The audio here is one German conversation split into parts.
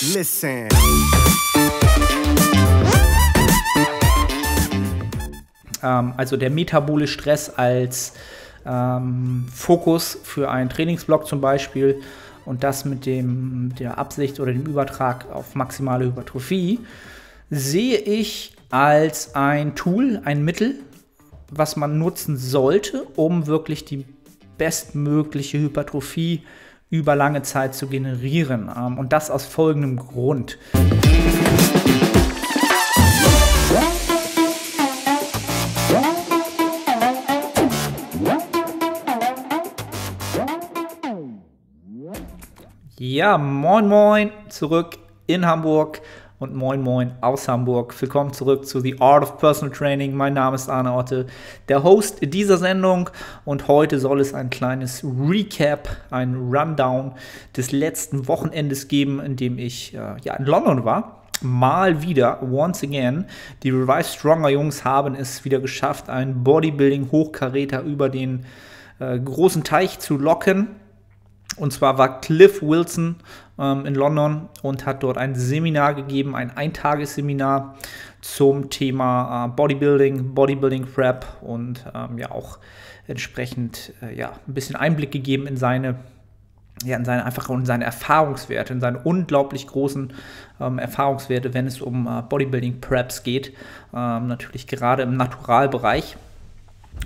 Listen. Also der metabolische Stress als Fokus für einen Trainingsblock zum Beispiel und das mit der Absicht oder dem Übertrag auf maximale Hypertrophie sehe ich als ein Tool, ein Mittel, was man nutzen sollte, um wirklich die bestmögliche Hypertrophie über lange Zeit zu generieren. Und das aus folgendem Grund. Ja, moin moin zurück in Hamburg und moin moin aus Hamburg. Willkommen zurück zu The Art of Personal Training. Mein Name ist Arne Otte, der Host dieser Sendung. Und heute soll es ein kleines Recap, ein Rundown des letzten Wochenendes geben, in dem ich in London war. Mal wieder, once again, die Revive Stronger Jungs haben es wieder geschafft, einen Bodybuilding-Hochkaräter über den großen Teich zu locken. Und zwar war Cliff Wilson in London und hat dort ein Seminar gegeben, ein Eintagesseminar zum Thema Bodybuilding, Bodybuilding Prep und auch entsprechend ein bisschen Einblick gegeben in seine Erfahrungswerte, in seine unglaublich großen Erfahrungswerte, wenn es um Bodybuilding Preps geht, natürlich gerade im Naturalbereich.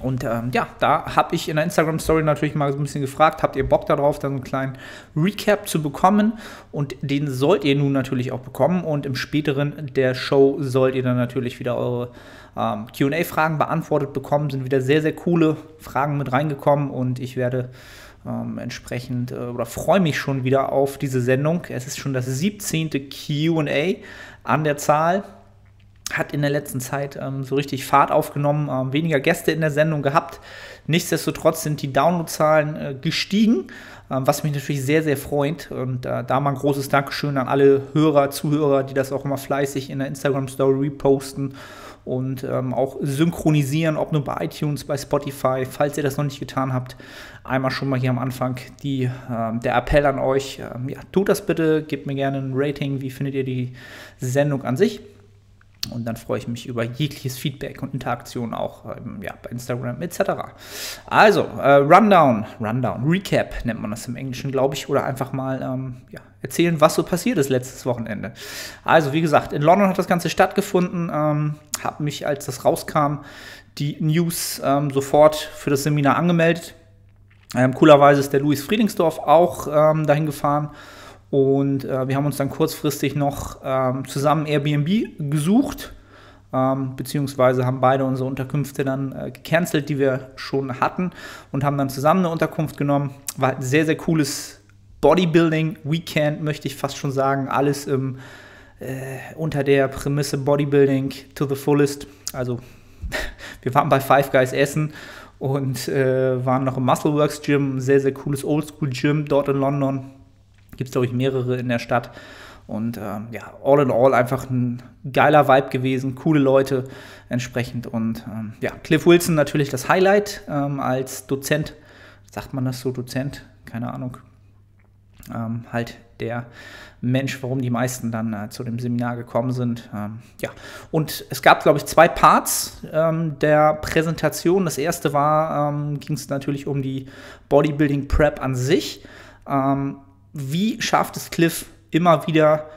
Und da habe ich in der Instagram-Story natürlich mal so ein bisschen gefragt, habt ihr Bock darauf, dann einen kleinen Recap zu bekommen? Und den sollt ihr nun natürlich auch bekommen. Und im späteren der Show sollt ihr dann natürlich wieder eure Q&A-Fragen beantwortet bekommen. Sind wieder sehr, sehr coole Fragen mit reingekommen und ich werde entsprechend oder freue mich schon wieder auf diese Sendung. Es ist schon das 17. Q&A an der Zahl. Hat in der letzten Zeit so richtig Fahrt aufgenommen, weniger Gäste in der Sendung gehabt. Nichtsdestotrotz sind die Downloadzahlen gestiegen, was mich natürlich sehr, sehr freut. Und da mal ein großes Dankeschön an alle Hörer, Zuhörer, die das auch immer fleißig in der Instagram-Story reposten und auch synchronisieren, ob nur bei iTunes, bei Spotify. Falls ihr das noch nicht getan habt, einmal schon mal hier am Anfang der Appell an euch. Tut das bitte, gebt mir gerne ein Rating, wie findet ihr die Sendung an sich? Und dann freue ich mich über jegliches Feedback und Interaktion auch bei Instagram etc. Also, Rundown, Recap nennt man das im Englischen, glaube ich, oder einfach mal erzählen, was so passiert ist letztes Wochenende. Also, wie gesagt, in London hat das Ganze stattgefunden, habe mich, als das rauskam, die News sofort für das Seminar angemeldet. Coolerweise ist der Louis Friedlingsdorf auch dahin gefahren. Und wir haben uns dann kurzfristig noch zusammen Airbnb gesucht, beziehungsweise haben beide unsere Unterkünfte dann gecancelt, die wir schon hatten, und haben dann zusammen eine Unterkunft genommen. War ein sehr, sehr cooles Bodybuilding-Weekend, möchte ich fast schon sagen. Alles unter der Prämisse Bodybuilding to the fullest. Also wir waren bei Five Guys essen und waren noch im Muscleworks Gym, ein sehr, sehr cooles Oldschool-Gym dort in London. Gibt es, glaube ich, mehrere in der Stadt. Und all in all einfach ein geiler Vibe gewesen, coole Leute entsprechend. Und Cliff Wilson natürlich das Highlight als Dozent, sagt man das so, Dozent? Keine Ahnung. Halt der Mensch, warum die meisten dann zu dem Seminar gekommen sind. Und es gab, glaube ich, zwei Parts der Präsentation. Das erste war, ging es natürlich um die Bodybuilding Prep an sich. Wie schafft es Cliff immer wieder,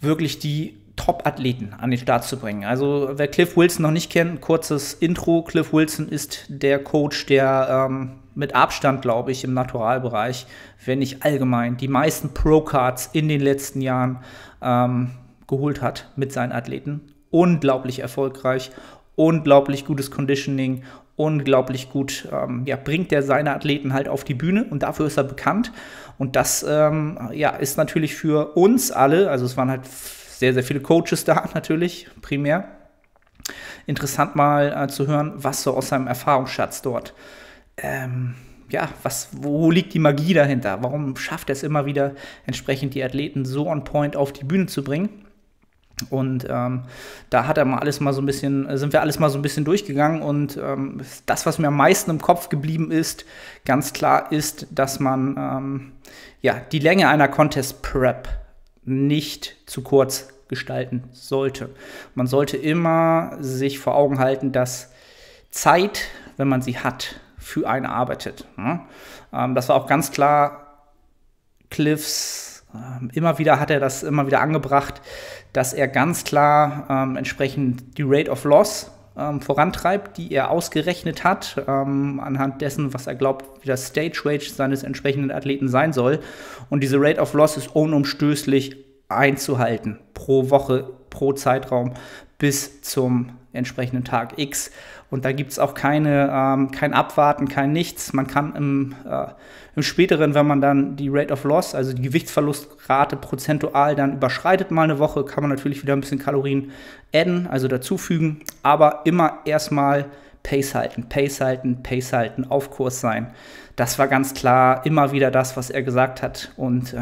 wirklich die Top-Athleten an den Start zu bringen? Also wer Cliff Wilson noch nicht kennt, kurzes Intro. Cliff Wilson ist der Coach, der mit Abstand, glaube ich, im Naturalbereich, wenn nicht allgemein, die meisten Pro-Cards in den letzten Jahren geholt hat mit seinen Athleten. Unglaublich erfolgreich, unglaublich gutes Conditioning, unglaublich gut bringt er seine Athleten halt auf die Bühne, und dafür ist er bekannt. Und das ist natürlich für uns alle, also es waren halt sehr, sehr viele Coaches da natürlich, primär, interessant mal zu hören, was so aus seinem Erfahrungsschatz dort, wo liegt die Magie dahinter? Warum schafft er es immer wieder, entsprechend die Athleten so on point auf die Bühne zu bringen? Und da hat er sind wir alles mal so ein bisschen durchgegangen, und das, was mir am meisten im Kopf geblieben ist, ganz klar ist, dass man die Länge einer Contest Prep nicht zu kurz gestalten sollte. Man sollte immer sich vor Augen halten, dass Zeit, wenn man sie hat, für einen arbeitet. Das war auch ganz klar Cliffs, immer wieder angebracht, dass er ganz klar entsprechend die Rate of Loss vorantreibt, die er ausgerechnet hat, anhand dessen, was er glaubt, wie das Stage Weight seines entsprechenden Athleten sein soll. Und diese Rate of Loss ist unumstößlich einzuhalten, pro Woche, pro Zeitraum, bis zum entsprechenden Tag X. Und da gibt es auch kein Abwarten, kein Nichts. Man kann im Späteren, wenn man dann die Rate of Loss, also die Gewichtsverlustrate prozentual dann überschreitet mal eine Woche, kann man natürlich wieder ein bisschen Kalorien adden, also dazufügen. Aber immer erstmal Pace halten, Pace halten, Pace halten, auf Kurs sein. Das war ganz klar immer wieder das, was er gesagt hat und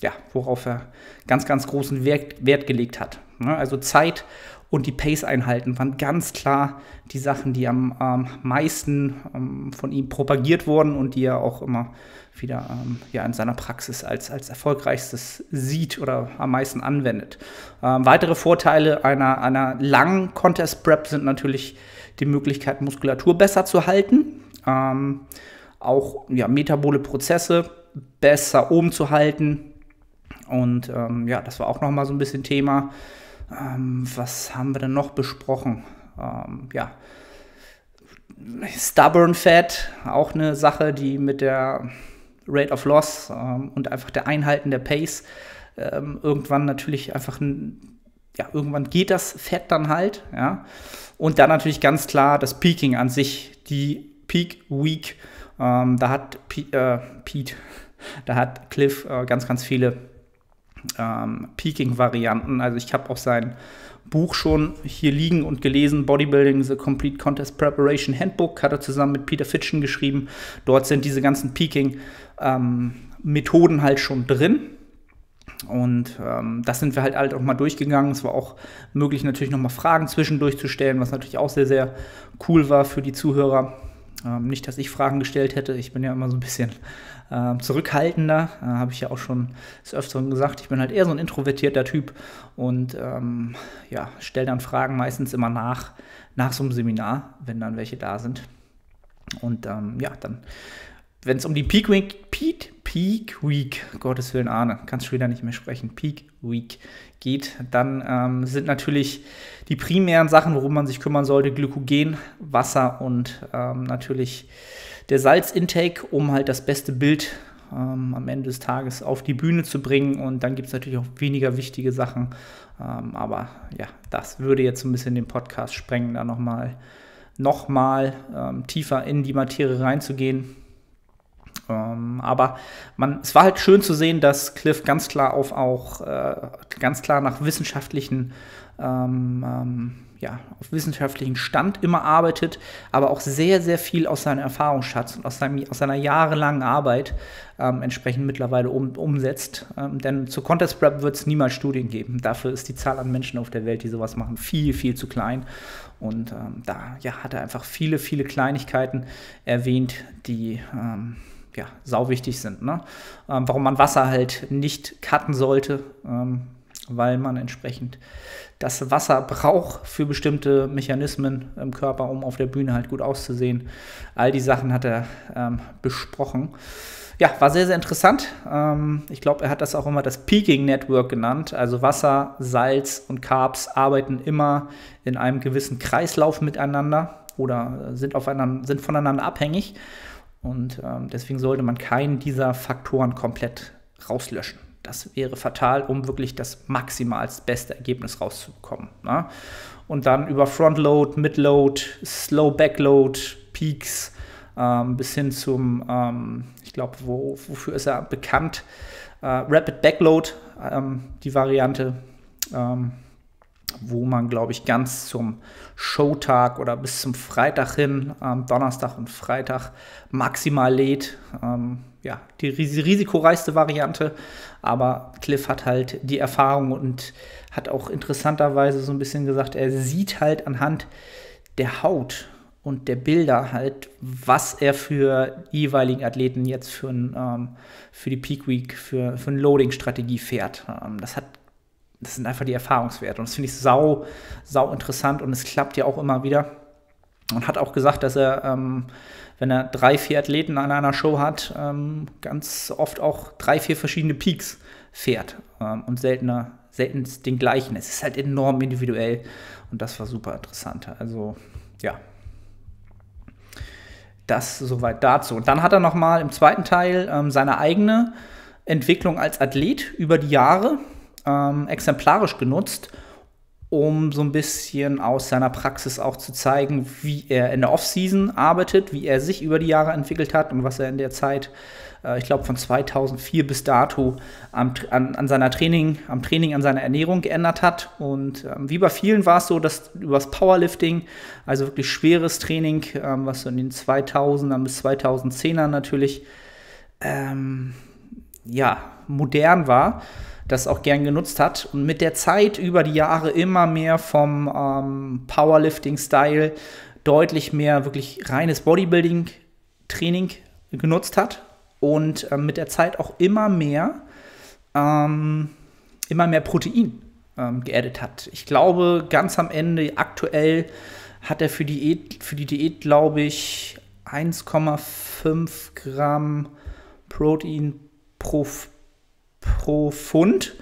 ja, worauf er ganz, ganz großen Wert gelegt hat. Also Zeit und die Pace einhalten waren ganz klar die Sachen, die am meisten von ihm propagiert wurden und die er auch immer wieder ja, in seiner Praxis als erfolgreichstes sieht oder am meisten anwendet. Weitere Vorteile einer langen Contest Prep sind natürlich die Möglichkeit, Muskulatur besser zu halten, auch ja, metabole Prozesse besser oben zu halten. Und ja, das war auch noch mal so ein bisschen Thema. Was haben wir denn noch besprochen? Ja, Stubborn Fat, auch eine Sache, die mit der Rate of Loss und einfach der Einhalten der Pace irgendwann natürlich einfach, ja, irgendwann geht das Fett dann halt, ja. Und dann natürlich ganz klar das Peaking an sich, die Peak Week, da hat Cliff ganz, ganz viele Peaking-Varianten. Also ich habe auch sein Buch schon hier liegen und gelesen, Bodybuilding The Complete Contest Preparation Handbook, hat er zusammen mit Peter Fitschen geschrieben. Dort sind diese ganzen Peaking-Methoden halt schon drin. Und das sind wir halt auch mal durchgegangen. Es war auch möglich, natürlich noch mal Fragen zwischendurch zu stellen, was natürlich auch sehr, sehr cool war für die Zuhörer. Nicht, dass ich Fragen gestellt hätte. Ich bin ja immer so ein bisschen zurückhaltender. Habe ich ja auch schon des Öfteren gesagt. Ich bin halt eher so ein introvertierter Typ und ja, stelle dann Fragen meistens immer nach so einem Seminar, wenn dann welche da sind. Und ja, dann, wenn es um die Peak Week, Gottes Willen, Arne, kannst schon wieder nicht mehr sprechen, Peak Week geht, dann sind natürlich die primären Sachen, worum man sich kümmern sollte, Glykogen, Wasser und natürlich der Salzintake, um halt das beste Bild am Ende des Tages auf die Bühne zu bringen. Und dann gibt es natürlich auch weniger wichtige Sachen, aber ja, das würde jetzt so ein bisschen den Podcast sprengen, da noch mal tiefer in die Materie reinzugehen. Aber es war halt schön zu sehen, dass Cliff ganz klar nach wissenschaftlichen, ja, auf wissenschaftlichen Stand immer arbeitet, aber auch sehr, sehr viel aus seinem Erfahrungsschatz und aus seiner jahrelangen Arbeit entsprechend mittlerweile umsetzt. Denn zur Contest Prep wird es niemals Studien geben. Dafür ist die Zahl an Menschen auf der Welt, die sowas machen, viel, viel zu klein. Und da ja, hat er einfach viele, viele Kleinigkeiten erwähnt, die ja, sau wichtig sind, ne? Warum man Wasser halt nicht cutten sollte, weil man entsprechend das Wasser braucht für bestimmte Mechanismen im Körper, um auf der Bühne halt gut auszusehen. All die Sachen hat er besprochen. Ja, war sehr, sehr interessant. Ich glaube, er hat das auch immer das Peaking Network genannt. Also Wasser, Salz und Carbs arbeiten immer in einem gewissen Kreislauf miteinander oder sind voneinander abhängig. Und deswegen sollte man keinen dieser Faktoren komplett rauslöschen. Das wäre fatal, um wirklich das maximal beste Ergebnis rauszubekommen, ne? Und dann über Frontload, Midload, Slow Backload, Peaks bis hin zum, ich glaube, wofür ist er bekannt? Rapid Backload, die Variante, wo man, glaube ich, ganz zum Showtag oder bis zum Freitag hin, Donnerstag und Freitag maximal lädt. Ja, die risikoreichste Variante, aber Cliff hat halt die Erfahrung und hat auch interessanterweise so ein bisschen gesagt, er sieht halt anhand der Haut, und der Bilder halt, was er für die jeweiligen Athleten jetzt für die Peak Week, für eine Loading-Strategie fährt. Das sind einfach die Erfahrungswerte. Und das finde ich sau interessant. Und es klappt ja auch immer wieder. Und hat auch gesagt, dass er, wenn er 3, 4 Athleten an einer Show hat, ganz oft auch 3, 4 verschiedene Peaks fährt. Und selten den gleichen. Es ist halt enorm individuell. Und das war super interessant. Also, ja. Das soweit dazu. Und dann hat er nochmal im zweiten Teil seine eigene Entwicklung als Athlet über die Jahre exemplarisch genutzt, um so ein bisschen aus seiner Praxis auch zu zeigen, wie er in der Off-Season arbeitet, wie er sich über die Jahre entwickelt hat und was er in der Zeit, ich glaube von 2004 bis dato, am Training, an seiner Ernährung geändert hat. Und wie bei vielen war es so, dass über das Powerlifting, also wirklich schweres Training, was so in den 2000ern bis 2010ern natürlich ja, modern war, das auch gern genutzt hat und mit der Zeit über die Jahre immer mehr vom Powerlifting-Style deutlich mehr wirklich reines Bodybuilding-Training genutzt hat und mit der Zeit auch immer mehr Protein geaddet hat. Ich glaube, ganz am Ende aktuell hat er für die Diät glaube ich 1,5 Gramm Protein pro Pfund,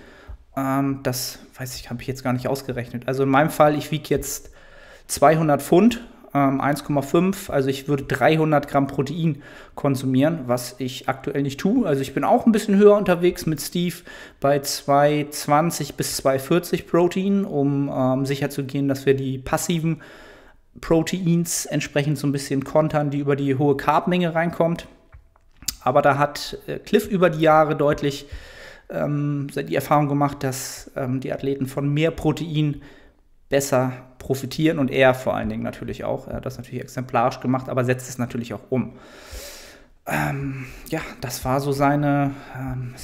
das weiß ich, habe ich jetzt gar nicht ausgerechnet. Also in meinem Fall, ich wiege jetzt 200 Pfund, 1,5, also ich würde 300 Gramm Protein konsumieren, was ich aktuell nicht tue. Also ich bin auch ein bisschen höher unterwegs mit Steve bei 220 bis 240 Protein, um sicherzugehen, dass wir die passiven Proteins entsprechend so ein bisschen kontern, die über die hohe Carbmenge reinkommt. Aber da hat Cliff über die Jahre deutlich die Erfahrung gemacht, dass die Athleten von mehr Protein besser profitieren und er vor allen Dingen natürlich auch. Er hat das natürlich exemplarisch gemacht, aber setzt es natürlich auch um. Ja, das war so seine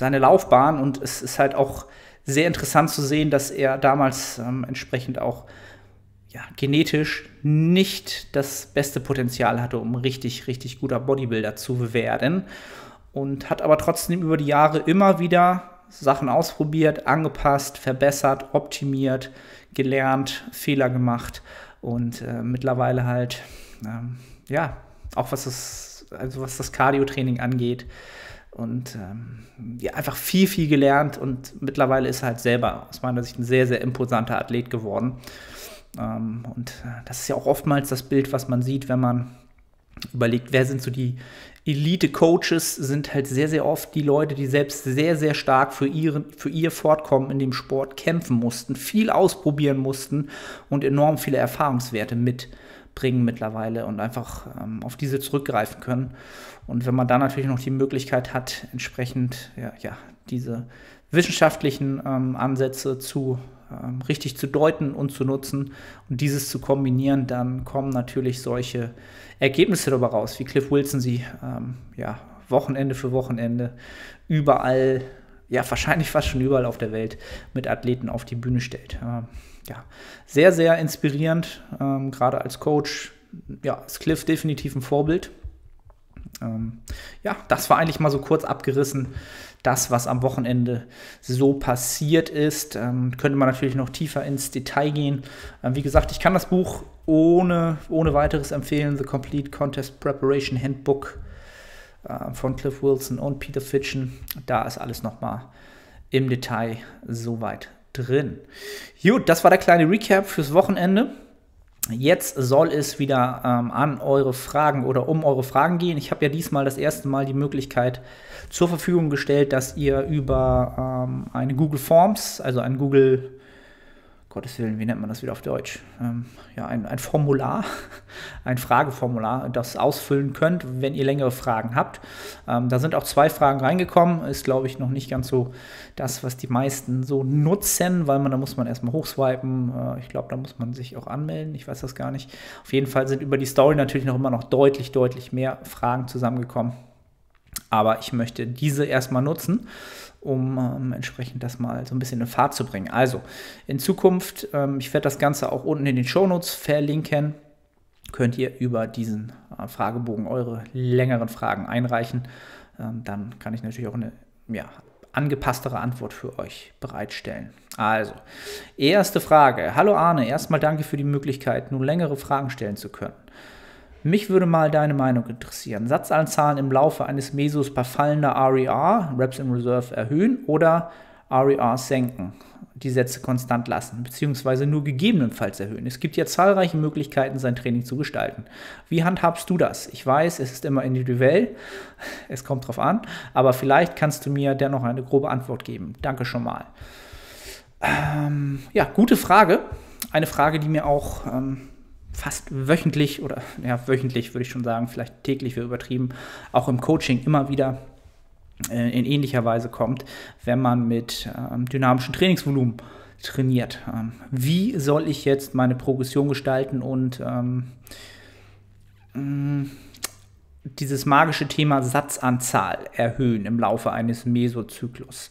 Laufbahn und es ist halt auch sehr interessant zu sehen, dass er damals entsprechend auch ja, genetisch nicht das beste Potenzial hatte, um richtig guter Bodybuilder zu werden und hat aber trotzdem über die Jahre immer wieder Sachen ausprobiert, angepasst, verbessert, optimiert, gelernt, Fehler gemacht und mittlerweile halt, ja, auch was das Cardio-Training angeht und ja, einfach viel gelernt und mittlerweile ist er halt selber aus meiner Sicht ein sehr imposanter Athlet geworden. Und das ist ja auch oftmals das Bild, was man sieht, wenn man überlegt, wer sind so die Elite-Coaches, sind halt sehr oft die Leute, die selbst sehr stark für ihr Fortkommen in dem Sport kämpfen mussten, viel ausprobieren mussten und enorm viele Erfahrungswerte mitbringen mittlerweile und einfach auf diese zurückgreifen können. Und wenn man dann natürlich noch die Möglichkeit hat, entsprechend ja, diese wissenschaftlichen Ansätze richtig zu deuten und zu nutzen und dieses zu kombinieren, dann kommen natürlich solche Ergebnisse dabei raus, wie Cliff Wilson sie ja, Wochenende für Wochenende überall, ja wahrscheinlich fast schon überall auf der Welt mit Athleten auf die Bühne stellt. Ja, sehr inspirierend, gerade als Coach, ja, ist Cliff definitiv ein Vorbild. Ja, das war eigentlich mal so kurz abgerissen, das, was am Wochenende so passiert ist. Könnte man natürlich noch tiefer ins Detail gehen. Wie gesagt, ich kann das Buch ohne weiteres empfehlen, The Complete Contest Preparation Handbook von Cliff Wilson und Peter Fitschen. Da ist alles nochmal im Detail soweit drin. Gut, das war der kleine Recap fürs Wochenende. Jetzt soll es wieder an eure Fragen oder um eure Fragen gehen. Ich habe ja diesmal das erste Mal die Möglichkeit zur Verfügung gestellt, dass ihr über eine Google Forms, also ein Google, Gottes Willen, wie nennt man das wieder auf Deutsch? Ja, ein Formular, ein Frageformular, das ausfüllen könnt, wenn ihr längere Fragen habt. Da sind auch 2 Fragen reingekommen. Ist, glaube ich, noch nicht ganz so das, was die meisten so nutzen, weil da muss man erstmal hochswipen. Ich glaube, da muss man sich auch anmelden. Ich weiß das gar nicht. Auf jeden Fall sind über die Story natürlich noch immer noch deutlich mehr Fragen zusammengekommen. Aber ich möchte diese erstmal nutzen, um entsprechend das mal so ein bisschen in Fahrt zu bringen. Also in Zukunft, ich werde das Ganze auch unten in den Shownotes verlinken. könnt ihr über diesen Fragebogen eure längeren Fragen einreichen. Dann kann ich natürlich auch eine angepasstere Antwort für euch bereitstellen. Also, erste Frage. Hallo Arne, erstmal danke für die Möglichkeit, nun längere Fragen stellen zu können. Mich würde mal deine Meinung interessieren. Satzanzahlen im Laufe eines Mesos bei fallender RER, Reps in Reserve, erhöhen oder RER senken, die Sätze konstant lassen, beziehungsweise nur gegebenenfalls erhöhen. Es gibt ja zahlreiche Möglichkeiten, sein Training zu gestalten. Wie handhabst du das? Ich weiß, es ist immer individuell, es kommt drauf an, aber vielleicht kannst du mir dennoch eine grobe Antwort geben. Danke schon mal. Ja, gute Frage. Eine Frage, die mir auch fast wöchentlich oder wöchentlich würde ich schon sagen, vielleicht täglich wäre übertrieben, auch im Coaching immer wieder in ähnlicher Weise kommt, wenn man mit dynamischem Trainingsvolumen trainiert. Wie soll ich jetzt meine Progression gestalten? Und dieses magische Thema Satzanzahl erhöhen im Laufe eines Mesozyklus.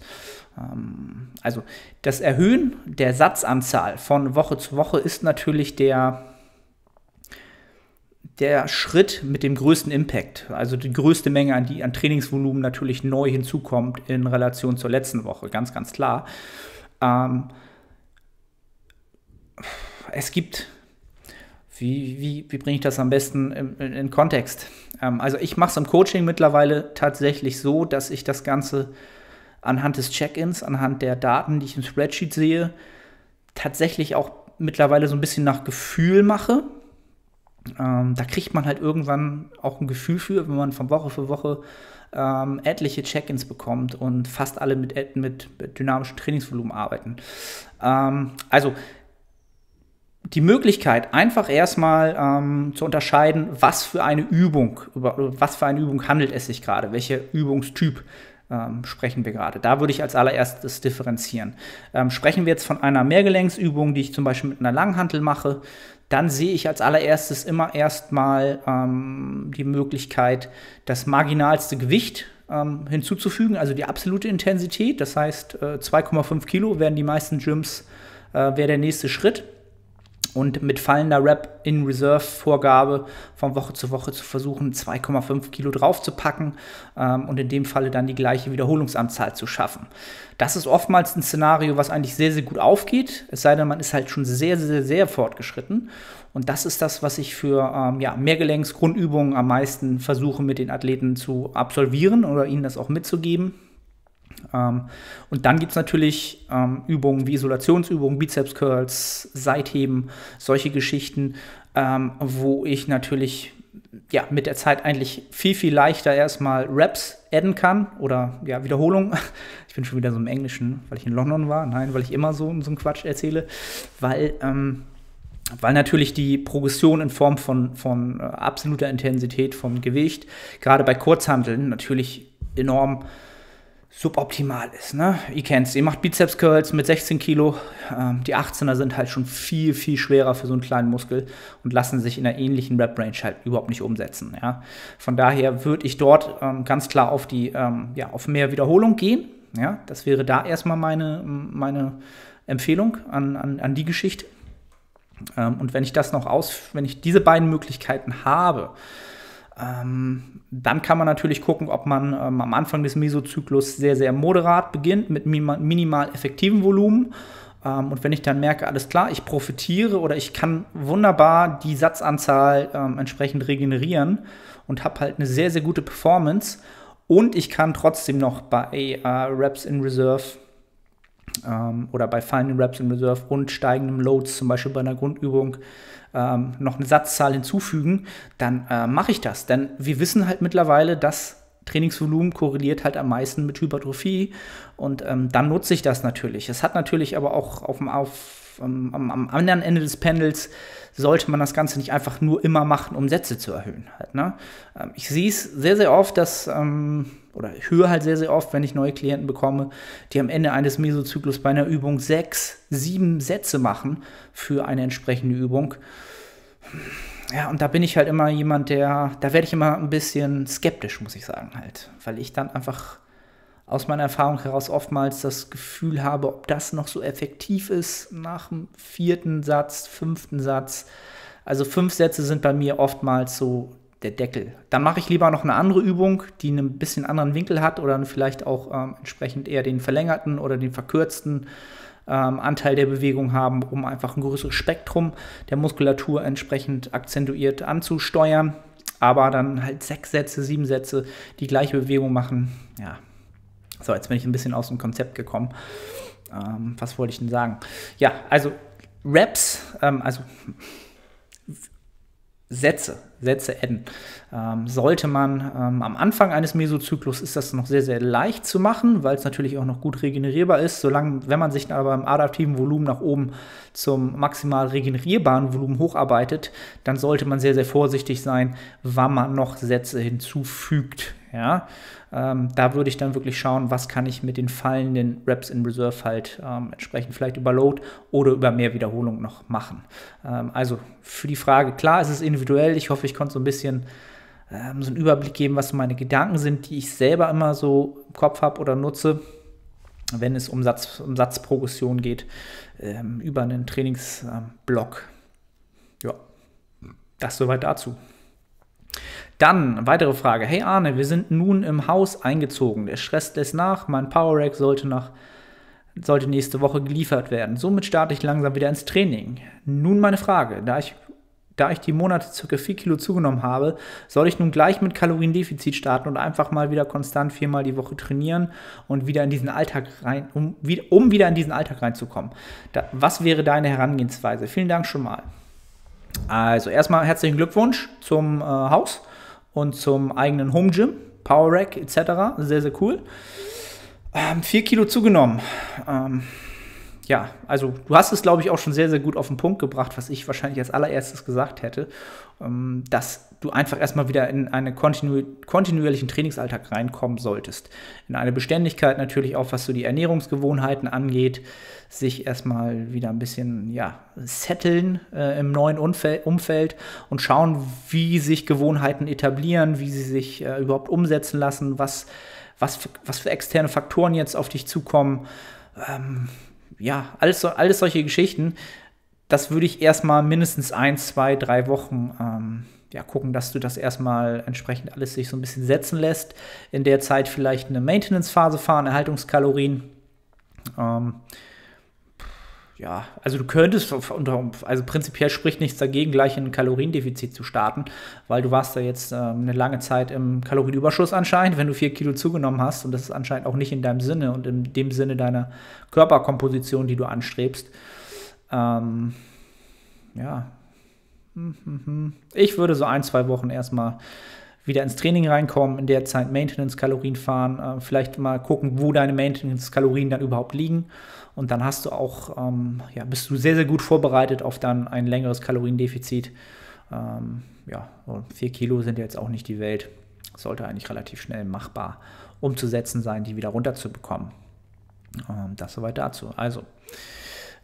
Also das Erhöhen der Satzanzahl von Woche zu Woche ist natürlich der Schritt mit dem größten Impact, also die größte Menge, an die an Trainingsvolumen natürlich neu hinzukommt in Relation zur letzten Woche, ganz, ganz klar. Es gibt, wie bringe ich das am besten in Kontext? Also ich mache es im Coaching mittlerweile tatsächlich so, dass ich das Ganze anhand des Check-ins, anhand der Daten, die ich im Spreadsheet sehe, tatsächlich auch mittlerweile so ein bisschen nach Gefühl mache. Da kriegt man halt irgendwann auch ein Gefühl für, wenn man von Woche für Woche etliche Check-ins bekommt und fast alle mit dynamischem Trainingsvolumen arbeiten. Also die Möglichkeit, einfach erstmal zu unterscheiden, was für eine Übung handelt es sich gerade, welcher Übungstyp sprechen wir gerade. Da würde ich als allererstes differenzieren. Sprechen wir jetzt von einer Mehrgelenksübung, die ich zum Beispiel mit einer Langhantel mache, dann sehe ich als allererstes immer erstmal die Möglichkeit, das marginalste Gewicht hinzuzufügen, also die absolute Intensität. Das heißt, 2,5 Kilo wären die meisten Gyms, wäre der nächste Schritt. Und mit fallender Rep-in-Reserve-Vorgabe von Woche zu versuchen, 2,5 Kilo draufzupacken und in dem Falle dann die gleiche Wiederholungsanzahl zu schaffen. Das ist oftmals ein Szenario, was eigentlich sehr, sehr gut aufgeht, es sei denn, man ist halt schon sehr, sehr, sehr fortgeschritten. Und das ist das, was ich für Mehrgelenksgrundübungen am meisten versuche, mit den Athleten zu absolvieren oder ihnen das auch mitzugeben. Und dann gibt es natürlich Übungen wie Isolationsübungen, Bizeps-Curls, Seitheben, solche Geschichten, wo ich natürlich mit der Zeit eigentlich viel, viel leichter erstmal Reps adden kann oder Wiederholung. Ich bin schon wieder so im Englischen, weil ich in London war. Nein, weil ich immer so einen Quatsch erzähle, weil natürlich die Progression in Form von absoluter Intensität, von Gewicht, gerade bei Kurzhanteln natürlich enorm suboptimal ist, ne? Ihr kennt's, ihr macht Bizeps-Curls mit 16 Kilo, die 18er sind halt schon viel, viel schwerer für so einen kleinen Muskel und lassen sich in einer ähnlichen Rep-Range halt überhaupt nicht umsetzen, ja? Von daher würde ich dort ganz klar auf auf mehr Wiederholung gehen, ja? Das wäre da erstmal meine Empfehlung an die Geschichte. Und wenn ich wenn ich diese beiden Möglichkeiten habe, dann kann man natürlich gucken, ob man am Anfang des Mesozyklus sehr, sehr moderat beginnt mit minimal effektivem Volumen. Und wenn ich dann merke, alles klar, ich profitiere oder ich kann wunderbar die Satzanzahl entsprechend regenerieren und habe halt eine sehr, sehr gute Performance und ich kann trotzdem noch bei Reps in Reserve oder bei fallenden Reps in Reserve und steigendem Loads, zum Beispiel bei einer Grundübung, noch eine Satzzahl hinzufügen, dann mache ich das. Denn wir wissen halt mittlerweile, dass Trainingsvolumen korreliert halt am meisten mit Hypertrophie und dann nutze ich das natürlich. Es hat natürlich aber auch am anderen Ende des Pendels sollte man das Ganze nicht einfach nur immer machen, um Sätze zu erhöhen. Halt, ne? Ich sehe es sehr, sehr oft, ich höre halt sehr, sehr oft, wenn ich neue Klienten bekomme, die am Ende eines Mesozyklus bei einer Übung 6, 7 Sätze machen für eine entsprechende Übung. Ja, und da bin ich halt immer jemand, da werde ich immer ein bisschen skeptisch, muss ich sagen halt, weil ich dann einfach aus meiner Erfahrung heraus oftmals das Gefühl habe, ob das noch so effektiv ist nach dem 4. Satz, 5. Satz. Also 5 Sätze sind bei mir oftmals so der Deckel. Dann mache ich lieber noch eine andere Übung, die einen bisschen anderen Winkel hat oder vielleicht auch entsprechend eher den verlängerten oder den verkürzten Anteil der Bewegung haben, um einfach ein größeres Spektrum der Muskulatur entsprechend akzentuiert anzusteuern. Aber dann halt 6 Sätze, 7 Sätze die gleiche Bewegung machen. Ja, so, jetzt bin ich ein bisschen aus dem Konzept gekommen. Was wollte ich denn sagen? Ja, also Reps, also Sätze adden. Sollte man am Anfang eines Mesozyklus, ist das noch sehr, sehr leicht zu machen, weil es natürlich auch noch gut regenerierbar ist. Wenn man sich aber im adaptiven Volumen nach oben zum maximal regenerierbaren Volumen hocharbeitet, dann sollte man sehr, sehr vorsichtig sein, wann man noch Sätze hinzufügt. Ja? Da würde ich dann wirklich schauen, was kann ich mit den fallenden Reps in Reserve halt entsprechend vielleicht über Load oder über mehr Wiederholung noch machen. Also für die Frage, klar, es ist individuell. Ich hoffe, ich konnte so ein bisschen so einen Überblick geben, was meine Gedanken sind, die ich selber immer so im Kopf habe oder nutze, wenn es um Satzprogression geht, über einen Trainingsblock. Ja, das soweit dazu. Dann, weitere Frage. Hey Arne, wir sind nun im Haus eingezogen. Der Stress lässt nach, mein Power Rack sollte nächste Woche geliefert werden. Somit starte ich langsam wieder ins Training. Nun meine Frage, da ich die Monate ca. 4 Kilo zugenommen habe, soll ich nun gleich mit Kaloriendefizit starten und einfach mal wieder konstant 4-mal die Woche trainieren und wieder in diesen Alltag rein, um wieder in diesen Alltag reinzukommen? Was wäre deine Herangehensweise? Vielen Dank schon mal. Also erstmal herzlichen Glückwunsch zum Haus und zum eigenen Home Gym, Power Rack etc. Sehr, sehr cool. 4 Kilo zugenommen. Ja, also du hast es, glaube ich, auch schon sehr, sehr gut auf den Punkt gebracht, was ich wahrscheinlich als allererstes gesagt hätte, dass du einfach erstmal wieder in einen kontinuierlichen Trainingsalltag reinkommen solltest. In eine Beständigkeit natürlich auch, was so die Ernährungsgewohnheiten angeht, sich erstmal wieder ein bisschen, ja, setteln im neuen Umfeld und schauen, wie sich Gewohnheiten etablieren, wie sie sich überhaupt umsetzen lassen, was für externe Faktoren jetzt auf dich zukommen. Ja, alles solche Geschichten, das würde ich erstmal mindestens 1, 2, 3 Wochen ja, gucken, dass du das erstmal entsprechend alles sich so ein bisschen setzen lässt. In der Zeit vielleicht eine Maintenance-Phase fahren, Erhaltungskalorien. Ja, also du könntest, also prinzipiell spricht nichts dagegen, gleich in ein Kaloriendefizit zu starten, weil du warst da jetzt eine lange Zeit im Kalorienüberschuss anscheinend, wenn du 4 Kilo zugenommen hast, und das ist anscheinend auch nicht in deinem Sinne und in dem Sinne deiner Körperkomposition, die du anstrebst. Ja, ich würde so 1, 2 Wochen erstmal wieder ins Training reinkommen, in der Zeit Maintenance-Kalorien fahren, vielleicht mal gucken, wo deine Maintenance-Kalorien dann überhaupt liegen. Und dann hast du auch, ja, bist du sehr, sehr gut vorbereitet auf dann ein längeres Kaloriendefizit. Ja, 4 Kilo sind jetzt auch nicht die Welt. Sollte eigentlich relativ schnell machbar umzusetzen sein, die wieder runterzubekommen. Das soweit dazu. Also,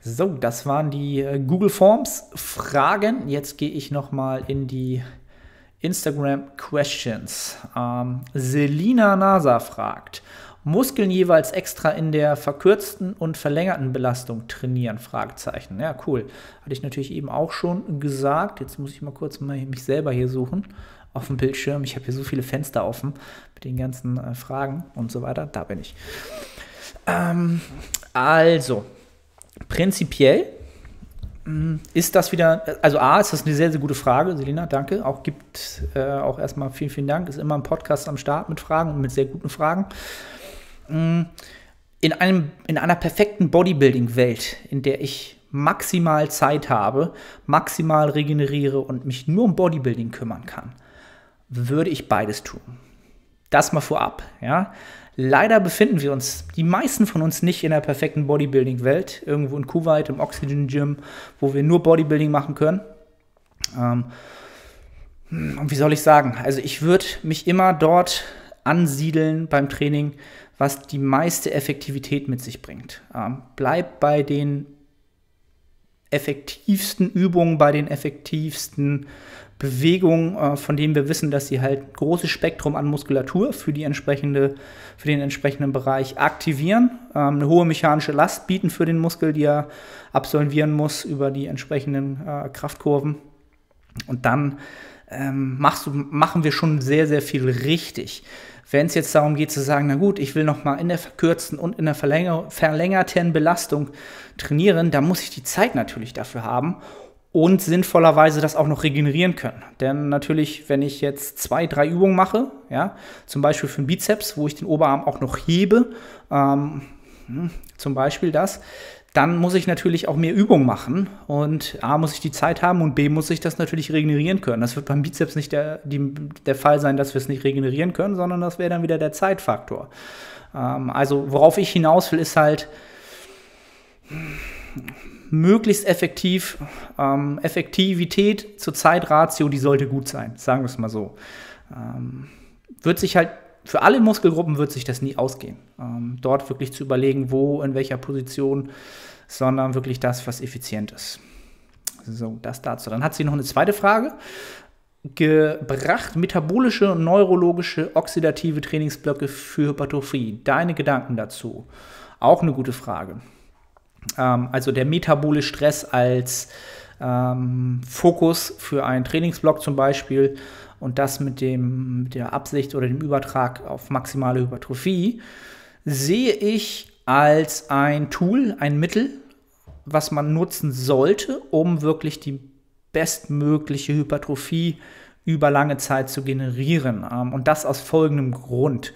so, das waren die Google Forms Fragen. Jetzt gehe ich nochmal in die Instagram Questions. Selina Nasa fragt: Muskeln jeweils extra in der verkürzten und verlängerten Belastung trainieren? Fragezeichen. Ja, cool. Hatte ich natürlich eben auch schon gesagt. Jetzt muss ich mal kurz mich selber hier suchen auf dem Bildschirm. Ich habe hier so viele Fenster offen mit den ganzen Fragen und so weiter. Da bin ich. Also, prinzipiell ist das wieder, also A, ist das eine sehr, sehr gute Frage, Selina, danke. Auch gibt auch erstmal vielen, vielen Dank. Ist immer ein Podcast am Start mit Fragen und mit sehr guten Fragen. In einer perfekten Bodybuilding-Welt, in der ich maximal Zeit habe, maximal regeneriere und mich nur um Bodybuilding kümmern kann, würde ich beides tun. Das mal vorab, ja. Leider befinden wir uns, die meisten von uns, nicht in der perfekten Bodybuilding-Welt, irgendwo in Kuwait, im Oxygen-Gym, wo wir nur Bodybuilding machen können. Und wie soll ich sagen? Also ich würde mich immer dort ansiedeln beim Training, was die meiste Effektivität mit sich bringt. Bleib bei den effektivsten Übungen, bei den effektivsten Bewegungen, von denen wir wissen, dass sie halt ein großes Spektrum an Muskulatur für den entsprechenden Bereich aktivieren, eine hohe mechanische Last bieten für den Muskel, die er absolvieren muss über die entsprechenden Kraftkurven. Und dann machen wir schon sehr, sehr viel richtig. Wenn es jetzt darum geht zu sagen, na gut, ich will nochmal in der verkürzten und in der verlängerten Belastung trainieren, dann muss ich die Zeit natürlich dafür haben und sinnvollerweise das auch noch regenerieren können. Denn natürlich, wenn ich jetzt 2, 3 Übungen mache, ja, zum Beispiel für den Bizeps, wo ich den Oberarm auch noch hebe, zum Beispiel das, dann muss ich natürlich auch mehr Übung machen und A, muss ich die Zeit haben und B, muss ich das natürlich regenerieren können. Das wird beim Bizeps nicht der Fall sein, dass wir es nicht regenerieren können, sondern das wäre dann wieder der Zeitfaktor. Also worauf ich hinaus will, ist halt möglichst effektiv, Effektivität zur Zeitratio, die sollte gut sein, sagen wir es mal so. Wird sich halt für alle Muskelgruppen wird sich das nie ausgehen, dort wirklich zu überlegen, wo, in welcher Position, sondern wirklich das, was effizient ist. So, das dazu. Dann hat sie noch eine zweite Frage gebracht. Metabolische, neurologische, oxidative Trainingsblöcke für Hypertrophie. Deine Gedanken dazu? Auch eine gute Frage. Also der metabolische Stress als Fokus für einen Trainingsblock zum Beispiel, und das mit der Absicht oder dem Übertrag auf maximale Hypertrophie, sehe ich als ein Tool, ein Mittel, was man nutzen sollte, um wirklich die bestmögliche Hypertrophie über lange Zeit zu generieren. Und das aus folgendem Grund.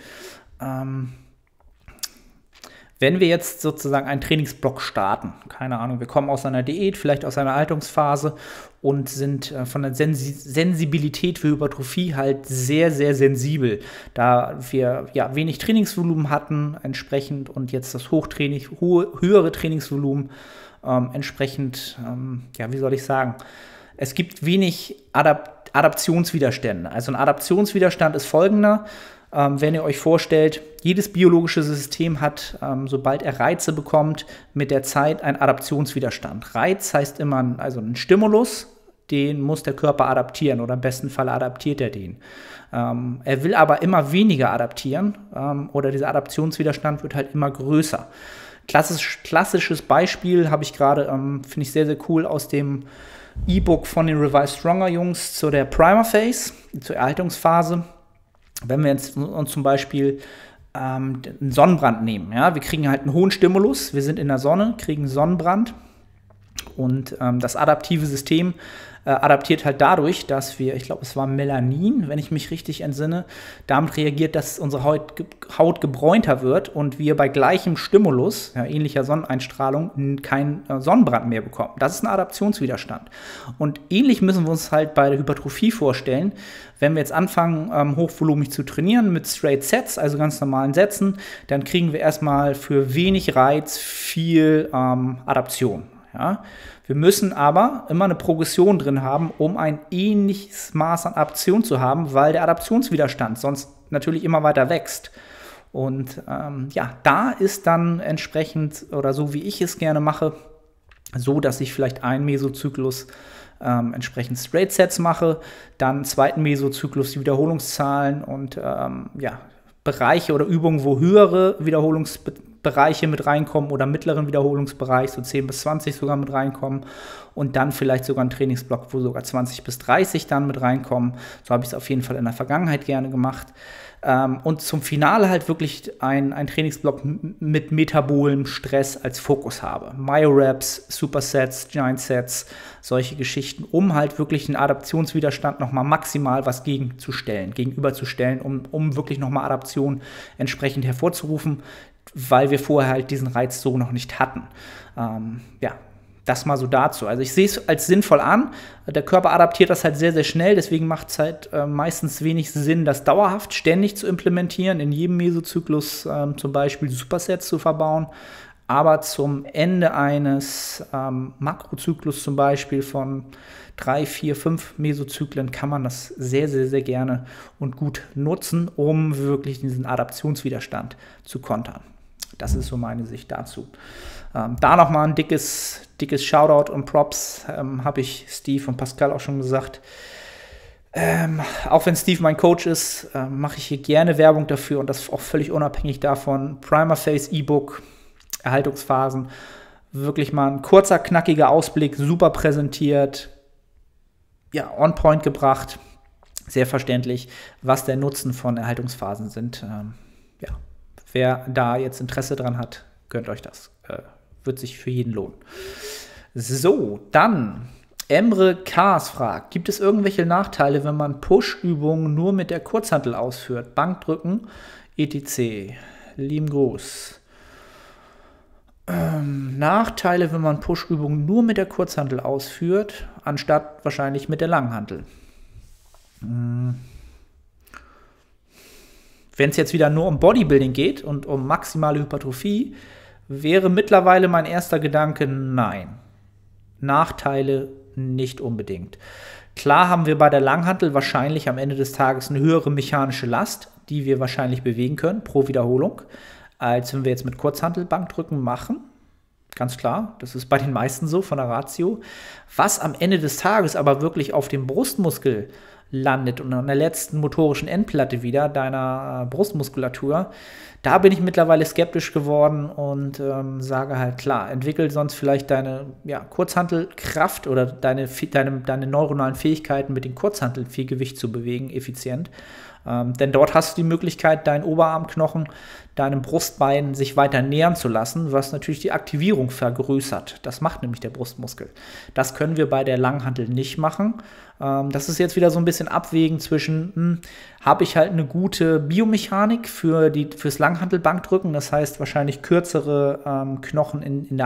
Wenn wir jetzt sozusagen einen Trainingsblock starten, keine Ahnung, wir kommen aus einer Diät, vielleicht aus einer Haltungsphase und sind von der Sensibilität für Hypertrophie halt sehr, sehr sensibel, da wir ja wenig Trainingsvolumen hatten entsprechend und jetzt das höhere Trainingsvolumen entsprechend, ja, wie soll ich sagen, es gibt wenig Adaptionswiderstände. Also ein Adaptionswiderstand ist folgender. Wenn ihr euch vorstellt, jedes biologische System hat, sobald er Reize bekommt, mit der Zeit einen Adaptionswiderstand. Reiz heißt immer, also ein Stimulus, den muss der Körper adaptieren oder im besten Fall adaptiert er den. Er will aber immer weniger adaptieren oder dieser Adaptionswiderstand wird halt immer größer. Klassisches Beispiel habe ich gerade, finde ich sehr, sehr cool, aus dem E-Book von den Revive Stronger Jungs zu der Primer Phase, zur Erhaltungsphase. Wenn wir jetzt uns zum Beispiel einen Sonnenbrand nehmen, ja, wir kriegen halt einen hohen Stimulus, wir sind in der Sonne, kriegen Sonnenbrand und das adaptive System adaptiert halt dadurch, dass wir, ich glaube, es war Melanin, wenn ich mich richtig entsinne, damit reagiert, dass unsere Haut gebräunter wird und wir bei gleichem Stimulus, ja, ähnlicher Sonneneinstrahlung, keinen Sonnenbrand mehr bekommen. Das ist ein Adaptionswiderstand. Und ähnlich müssen wir uns halt bei der Hypertrophie vorstellen, wenn wir jetzt anfangen, hochvolumig zu trainieren mit Straight Sets, also ganz normalen Sätzen, dann kriegen wir erstmal für wenig Reiz viel Adaption. Ja, wir müssen aber immer eine Progression drin haben, um ein ähnliches Maß an Adaption zu haben, weil der Adaptionswiderstand sonst natürlich immer weiter wächst. Und ja, da ist dann entsprechend, oder so wie ich es gerne mache, so, dass ich vielleicht einen Mesozyklus entsprechend Straight Sets mache, dann einen zweiten Mesozyklus die Wiederholungszahlen und ja, Bereiche oder Übungen, wo höhere Wiederholungsbereiche mit reinkommen oder mittleren Wiederholungsbereich, so 10 bis 20 sogar mit reinkommen und dann vielleicht sogar ein Trainingsblock, wo sogar 20 bis 30 dann mit reinkommen. So habe ich es auf jeden Fall in der Vergangenheit gerne gemacht. Und zum Finale halt wirklich ein Trainingsblock mit metabolem Stress als Fokus habe. Myo-Raps, Supersets, Giant-Sets, solche Geschichten, um halt wirklich den Adaptionswiderstand nochmal maximal was gegenüberzustellen, um wirklich nochmal Adaption entsprechend hervorzurufen, weil wir vorher halt diesen Reiz so noch nicht hatten. Ja, das mal so dazu. Also ich sehe es als sinnvoll an. Der Körper adaptiert das halt sehr, sehr schnell. Deswegen macht es halt meistens wenig Sinn, das dauerhaft ständig zu implementieren, in jedem Mesozyklus zum Beispiel Supersets zu verbauen. Aber zum Ende eines Makrozyklus zum Beispiel von 3, 4, 5 Mesozyklen kann man das sehr, sehr, sehr gerne und gut nutzen, um wirklich diesen Adaptionswiderstand zu kontern. Das ist so meine Sicht dazu. Da nochmal ein dickes Shoutout und Props, habe ich Steve und Pascal auch schon gesagt. Auch wenn Steve mein Coach ist, mache ich hier gerne Werbung dafür und das auch völlig unabhängig davon. Primer Phase E-Book, Erhaltungsphasen, wirklich mal ein kurzer, knackiger Ausblick, super präsentiert. ja, on point gebracht, sehr verständlich, was der Nutzen von Erhaltungsphasen sind. Ja, wer da jetzt Interesse dran hat, gönnt euch das. Wird sich für jeden lohnen. So, dann Emre Kaas fragt, gibt es irgendwelche Nachteile, wenn man Push-Übungen nur mit der Kurzhantel ausführt? Bankdrücken, etc. Lieben Gruß. Nachteile, wenn man Push-Übungen nur mit der Kurzhantel ausführt, anstatt wahrscheinlich mit der Langhantel. Wenn es jetzt wieder nur um Bodybuilding geht und um maximale Hypertrophie, wäre mittlerweile mein erster Gedanke, nein. Nachteile nicht unbedingt. Klar haben wir bei der Langhantel wahrscheinlich am Ende des Tages eine höhere mechanische Last, die wir wahrscheinlich bewegen können pro Wiederholung, als wenn wir jetzt mit Kurzhantelbankdrücken machen. Ganz klar, das ist bei den meisten so von der Ratio. Was am Ende des Tages aber wirklich auf dem Brustmuskel landet und an der letzten motorischen Endplatte wieder deiner Brustmuskulatur, da bin ich mittlerweile skeptisch geworden und sage halt, klar, entwickel sonst vielleicht deine Kurzhantelkraft oder deine neuronalen Fähigkeiten mit den Kurzhanteln viel Gewicht zu bewegen, effizient. Denn dort hast du die Möglichkeit, deinen Oberarmknochen, deinem Brustbein sich weiter nähern zu lassen, was natürlich die Aktivierung vergrößert. Das macht nämlich der Brustmuskel. Das können wir bei der Langhantel nicht machen. Das ist jetzt wieder so ein bisschen Abwägen zwischen, habe ich halt eine gute Biomechanik fürs Langhantelbankdrücken, das heißt wahrscheinlich kürzere Knochen im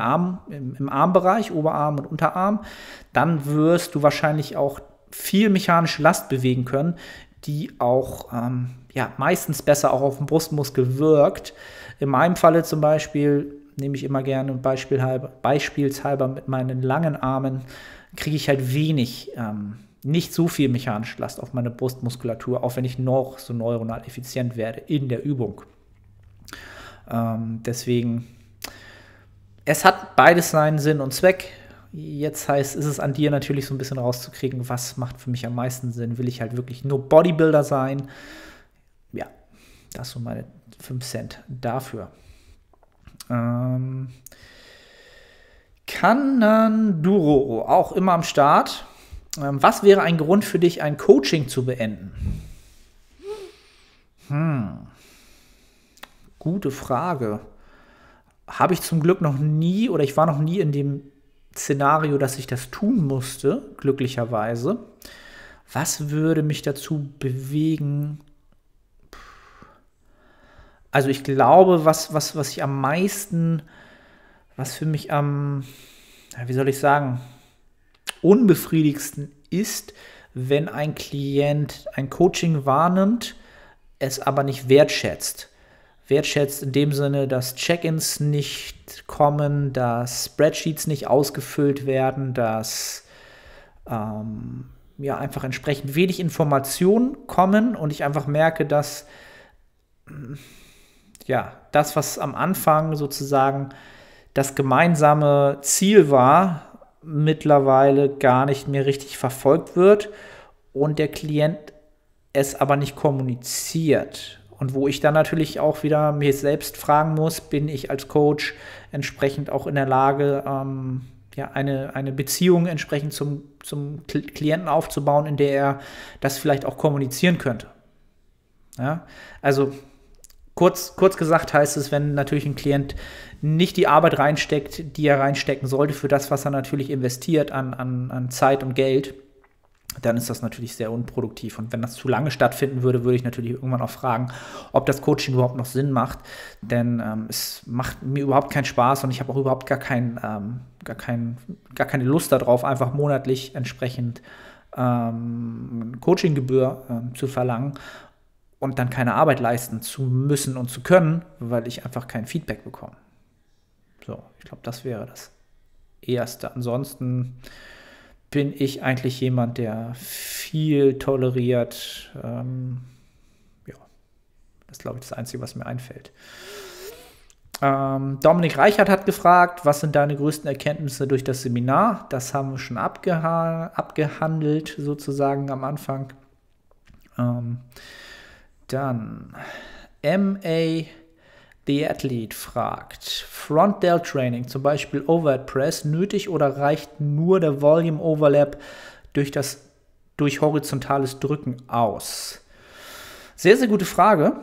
Armbereich, Oberarm und Unterarm. Dann wirst du wahrscheinlich auch viel mechanische Last bewegen können, die auch meistens besser auch auf den Brustmuskel wirkt. In meinem Falle zum Beispiel, nehme ich immer gerne beispielshalber mit meinen langen Armen, kriege ich halt wenig, nicht so viel mechanische Last auf meine Brustmuskulatur, auch wenn ich noch so neuronal effizient werde in der Übung. Deswegen, es hat beides seinen Sinn und Zweck. Jetzt ist es an dir natürlich so ein bisschen rauszukriegen, was macht für mich am meisten Sinn. Will ich halt wirklich nur Bodybuilder sein? Ja, das sind meine 5 Cent dafür. Kananduro, auch immer am Start. Was wäre ein Grund für dich, ein Coaching zu beenden? Gute Frage. Habe ich zum Glück noch nie, oder ich war noch nie in dem Szenario, dass ich das tun musste, glücklicherweise. Was würde mich dazu bewegen? Also ich glaube, was ich am meisten, was für mich am, wie soll ich sagen, unbefriedigsten ist, wenn ein Klient ein Coaching wahrnimmt, es aber nicht wertschätzt. Wertschätzt in dem Sinne, dass Check-ins nicht kommen, dass Spreadsheets nicht ausgefüllt werden, dass einfach entsprechend wenig Informationen kommen und ich einfach merke, dass das, was am Anfang sozusagen das gemeinsame Ziel war, mittlerweile gar nicht mehr richtig verfolgt wird und der Klient es aber nicht kommuniziert. Und wo ich dann natürlich auch wieder mir selbst fragen muss, bin ich als Coach entsprechend auch in der Lage, eine Beziehung entsprechend zum Klienten aufzubauen, in der er das vielleicht auch kommunizieren könnte. Ja? Also kurz gesagt heißt es, wenn natürlich ein Klient nicht die Arbeit reinsteckt, die er reinstecken sollte für das, was er natürlich investiert an Zeit und Geld, dann ist das natürlich sehr unproduktiv. Und wenn das zu lange stattfinden würde, würde ich natürlich irgendwann auch fragen, ob das Coaching überhaupt noch Sinn macht. Denn es macht mir überhaupt keinen Spaß und ich habe auch überhaupt gar keine Lust darauf, einfach monatlich entsprechend Coachinggebühr zu verlangen und dann keine Arbeit leisten zu müssen und zu können, weil ich einfach kein Feedback bekomme. So, ich glaube, das wäre das Erste. Ansonsten bin ich eigentlich jemand, der viel toleriert. Das ist, glaube ich, das Einzige, was mir einfällt. Dominik Reichert hat gefragt, was sind deine größten Erkenntnisse durch das Seminar? Das haben wir schon abgehandelt, sozusagen am Anfang. Dann M.A. The Athlete fragt, Frontdel-Training, zum Beispiel Overhead Press, nötig oder reicht nur der Volume Overlap durch das durch horizontales Drücken aus? Sehr, sehr gute Frage.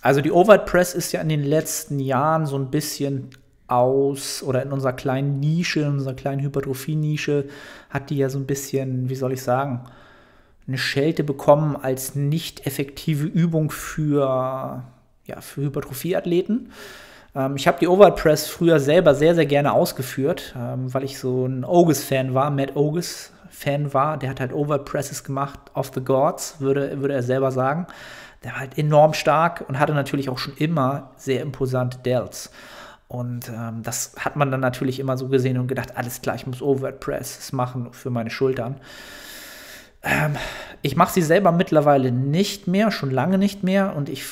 Also die Overhead Press ist ja in den letzten Jahren so ein bisschen aus, oder in unserer kleinen Nische, in unserer kleinen Hypertrophie-Nische, hat die ja so ein bisschen, wie soll ich sagen, eine Schelte bekommen als nicht effektive Übung für Hypertrophie-Athleten. Ich habe die Overhead Press früher selber sehr, sehr gerne ausgeführt, weil ich so ein Ogus-Fan war, Matt Ogus-Fan war. Der hat halt Overhead Presses gemacht, off the gods, würde er selber sagen. Der war halt enorm stark und hatte natürlich auch schon immer sehr imposante Delts. Und das hat man dann natürlich immer so gesehen und gedacht, alles klar, ich muss Overhead Presses machen für meine Schultern. Ich mache sie selber mittlerweile nicht mehr, schon lange nicht mehr, und ich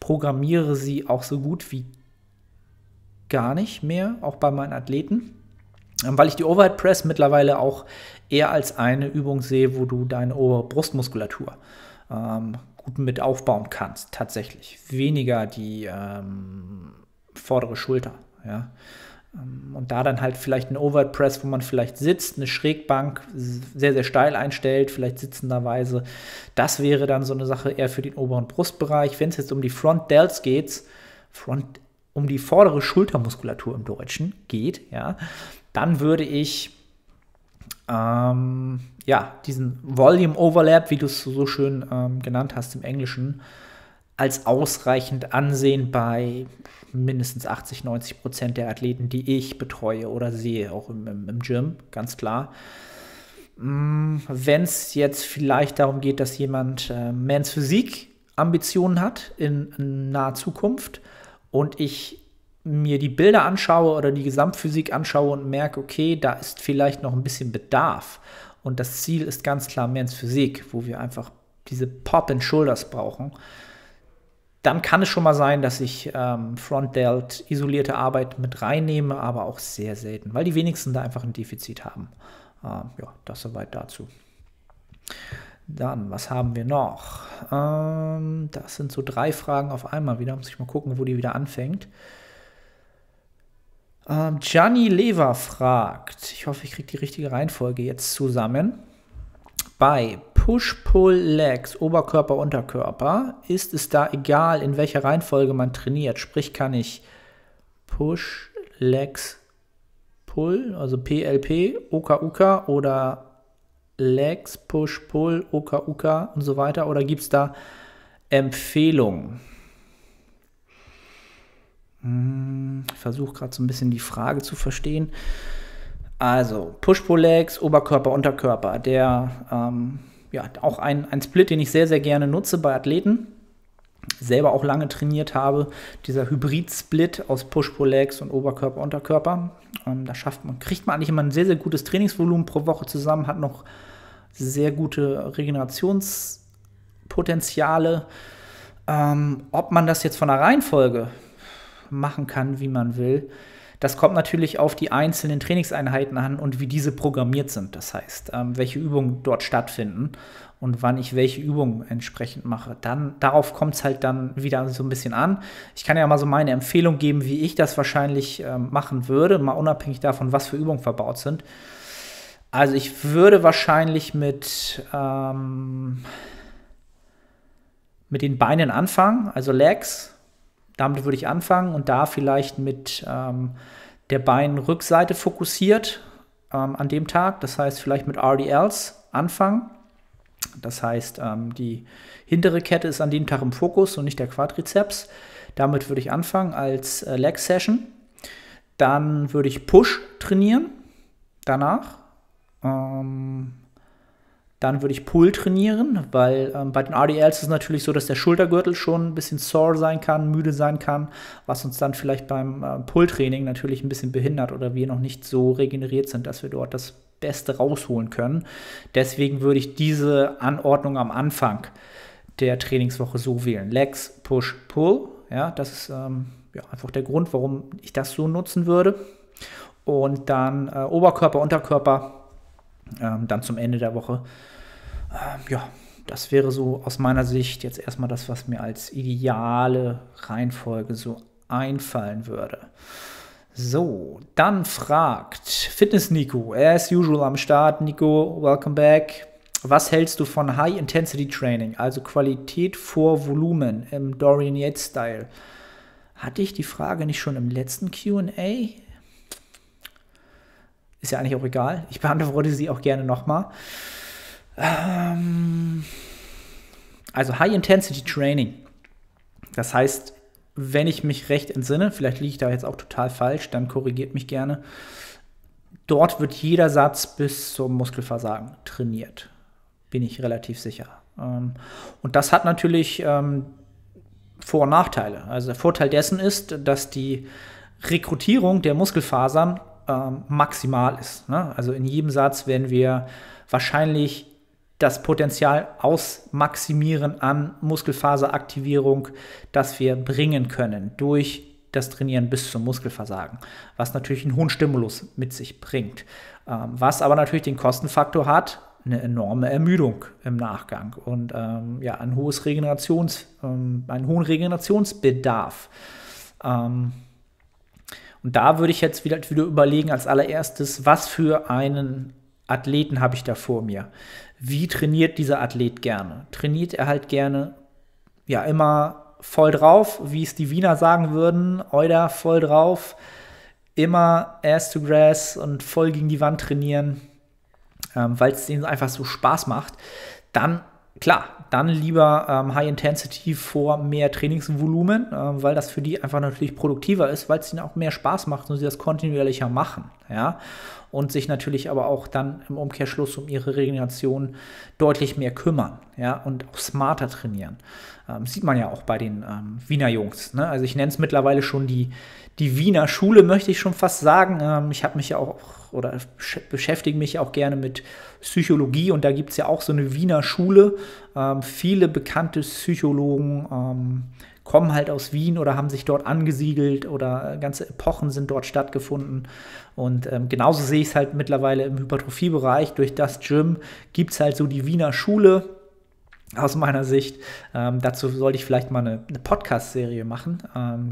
programmiere sie auch so gut wie gar nicht mehr, auch bei meinen Athleten, weil ich die Overhead Press mittlerweile auch eher als eine Übung sehe, wo du deine obere Brustmuskulatur gut mit aufbauen kannst, tatsächlich. Weniger die vordere Schulter, ja. Und da dann halt vielleicht eine Overhead Press, wo man vielleicht sitzt, eine Schrägbank sehr, sehr steil einstellt, vielleicht sitzenderweise. Das wäre dann so eine Sache eher für den oberen Brustbereich. Wenn es jetzt um die Front Delts geht, um die vordere Schultermuskulatur im Deutschen geht, ja, dann würde ich diesen Volume Overlap, wie du es so schön genannt hast im Englischen, als ausreichend ansehen bei mindestens 80–90% der Athleten, die ich betreue oder sehe, auch im Gym, ganz klar. Wenn es jetzt vielleicht darum geht, dass jemand Men's Physik Ambitionen hat in naher Zukunft und ich mir die Bilder anschaue oder die Gesamtphysik anschaue und merke, okay, da ist vielleicht noch ein bisschen Bedarf und das Ziel ist ganz klar Men's Physik, wo wir einfach diese Pop-and-Shoulders brauchen, dann kann es schon mal sein, dass ich Front Delt isolierte Arbeit mit reinnehme, aber auch sehr selten, weil die wenigsten da einfach ein Defizit haben. Das soweit dazu. Dann, was haben wir noch? Das sind so 3 Fragen auf einmal wieder. Muss ich mal gucken, wo die wieder anfängt. Gianni Lever fragt, ich hoffe, ich kriege die richtige Reihenfolge jetzt zusammen. Bei Push-Pull-Legs, Oberkörper, Unterkörper, ist es da egal, in welcher Reihenfolge man trainiert? Sprich, kann ich Push-Legs, Pull, also PLP, OKUK oder Legs, Push-Pull, OKUK und so weiter? Oder gibt es da Empfehlungen? Ich versuche gerade so ein bisschen die Frage zu verstehen. Also Push-Pull-Legs, Oberkörper, Unterkörper, der auch ein Split, den ich sehr, sehr gerne nutze bei Athleten, selber auch lange trainiert habe, dieser Hybrid-Split aus Push-Pull-Legs und Oberkörper, Unterkörper. Da kriegt man eigentlich immer ein sehr, sehr gutes Trainingsvolumen pro Woche zusammen, hat noch sehr gute Regenerationspotenziale. Ob man das jetzt von der Reihenfolge machen kann, wie man will, das kommt natürlich auf die einzelnen Trainingseinheiten an und wie diese programmiert sind. Das heißt, welche Übungen dort stattfinden und wann ich welche Übungen entsprechend mache. Darauf kommt es halt dann wieder so ein bisschen an. Ich kann ja mal so meine Empfehlung geben, wie ich das wahrscheinlich machen würde, mal unabhängig davon, was für Übungen verbaut sind. Also ich würde wahrscheinlich mit den Beinen anfangen, also Legs. Damit würde ich anfangen und da vielleicht mit der Beinrückseite fokussiert an dem Tag. Das heißt, vielleicht mit RDLs anfangen. Das heißt, die hintere Kette ist an dem Tag im Fokus und nicht der Quadrizeps. Damit würde ich anfangen als Leg-Session. Dann würde ich Push trainieren danach. Dann würde ich Pull trainieren, weil bei den RDLs ist es natürlich so, dass der Schultergürtel schon ein bisschen sore sein kann, müde sein kann, was uns dann vielleicht beim Pull-Training natürlich ein bisschen behindert oder wir noch nicht so regeneriert sind, dass wir dort das Beste rausholen können. Deswegen würde ich diese Anordnung am Anfang der Trainingswoche so wählen. Legs, Push, Pull. Ja, das ist einfach der Grund, warum ich das so nutzen würde. Und dann Oberkörper, Unterkörper dann zum Ende der Woche. Das wäre so aus meiner Sicht jetzt erstmal das, was mir als ideale Reihenfolge so einfallen würde. So, dann fragt Fitness-Nico, as usual am Start. Nico, welcome back. Was hältst du von High-Intensity-Training, also Qualität vor Volumen im Dorian Yates-Style? Hatte ich die Frage nicht schon im letzten Q&A? Ist ja eigentlich auch egal. Ich beantworte sie auch gerne nochmal. Also High-Intensity-Training. Das heißt, wenn ich mich recht entsinne, vielleicht liege ich da jetzt auch total falsch, dann korrigiert mich gerne. Dort wird jeder Satz bis zum Muskelversagen trainiert. Bin ich relativ sicher. Und das hat natürlich Vor- und Nachteile. Also der Vorteil dessen ist, dass die Rekrutierung der Muskelfasern maximal ist. Ne? Also in jedem Satz werden wir wahrscheinlich das Potenzial ausmaximieren an Muskelfaseraktivierung, das wir bringen können durch das Trainieren bis zum Muskelversagen, was natürlich einen hohen Stimulus mit sich bringt. Was aber natürlich den Kostenfaktor hat, eine enorme Ermüdung im Nachgang und ja, einen hohen Regenerationsbedarf. Und da würde ich jetzt wieder überlegen, als allererstes, was für einen Athleten habe ich da vor mir? Wie trainiert dieser Athlet gerne? Trainiert er halt gerne, ja, immer voll drauf, wie es die Wiener sagen würden, oder voll drauf, immer Ass to Grass und voll gegen die Wand trainieren, weil es denen einfach so Spaß macht, dann, klar, dann lieber High Intensity vor mehr Trainingsvolumen, weil das für die einfach natürlich produktiver ist, weil es ihnen auch mehr Spaß macht und sie das kontinuierlicher machen, ja, und sich natürlich aber auch dann im Umkehrschluss um ihre Regeneration deutlich mehr kümmern, ja, und auch smarter trainieren. Sieht man ja auch bei den Wiener Jungs, ne? Also ich nenne es mittlerweile schon die Wiener Schule, möchte ich schon fast sagen. Ich habe mich ja auch, oder beschäftige mich auch gerne mit Psychologie, und da gibt es ja auch so eine Wiener Schule. Viele bekannte Psychologen kommen halt aus Wien oder haben sich dort angesiedelt, oder ganze Epochen sind dort stattgefunden. Und genauso sehe ich es halt mittlerweile im Hypertrophiebereich. Durch das Gym gibt es halt so die Wiener Schule aus meiner Sicht. Dazu sollte ich vielleicht mal eine Podcast-Serie machen.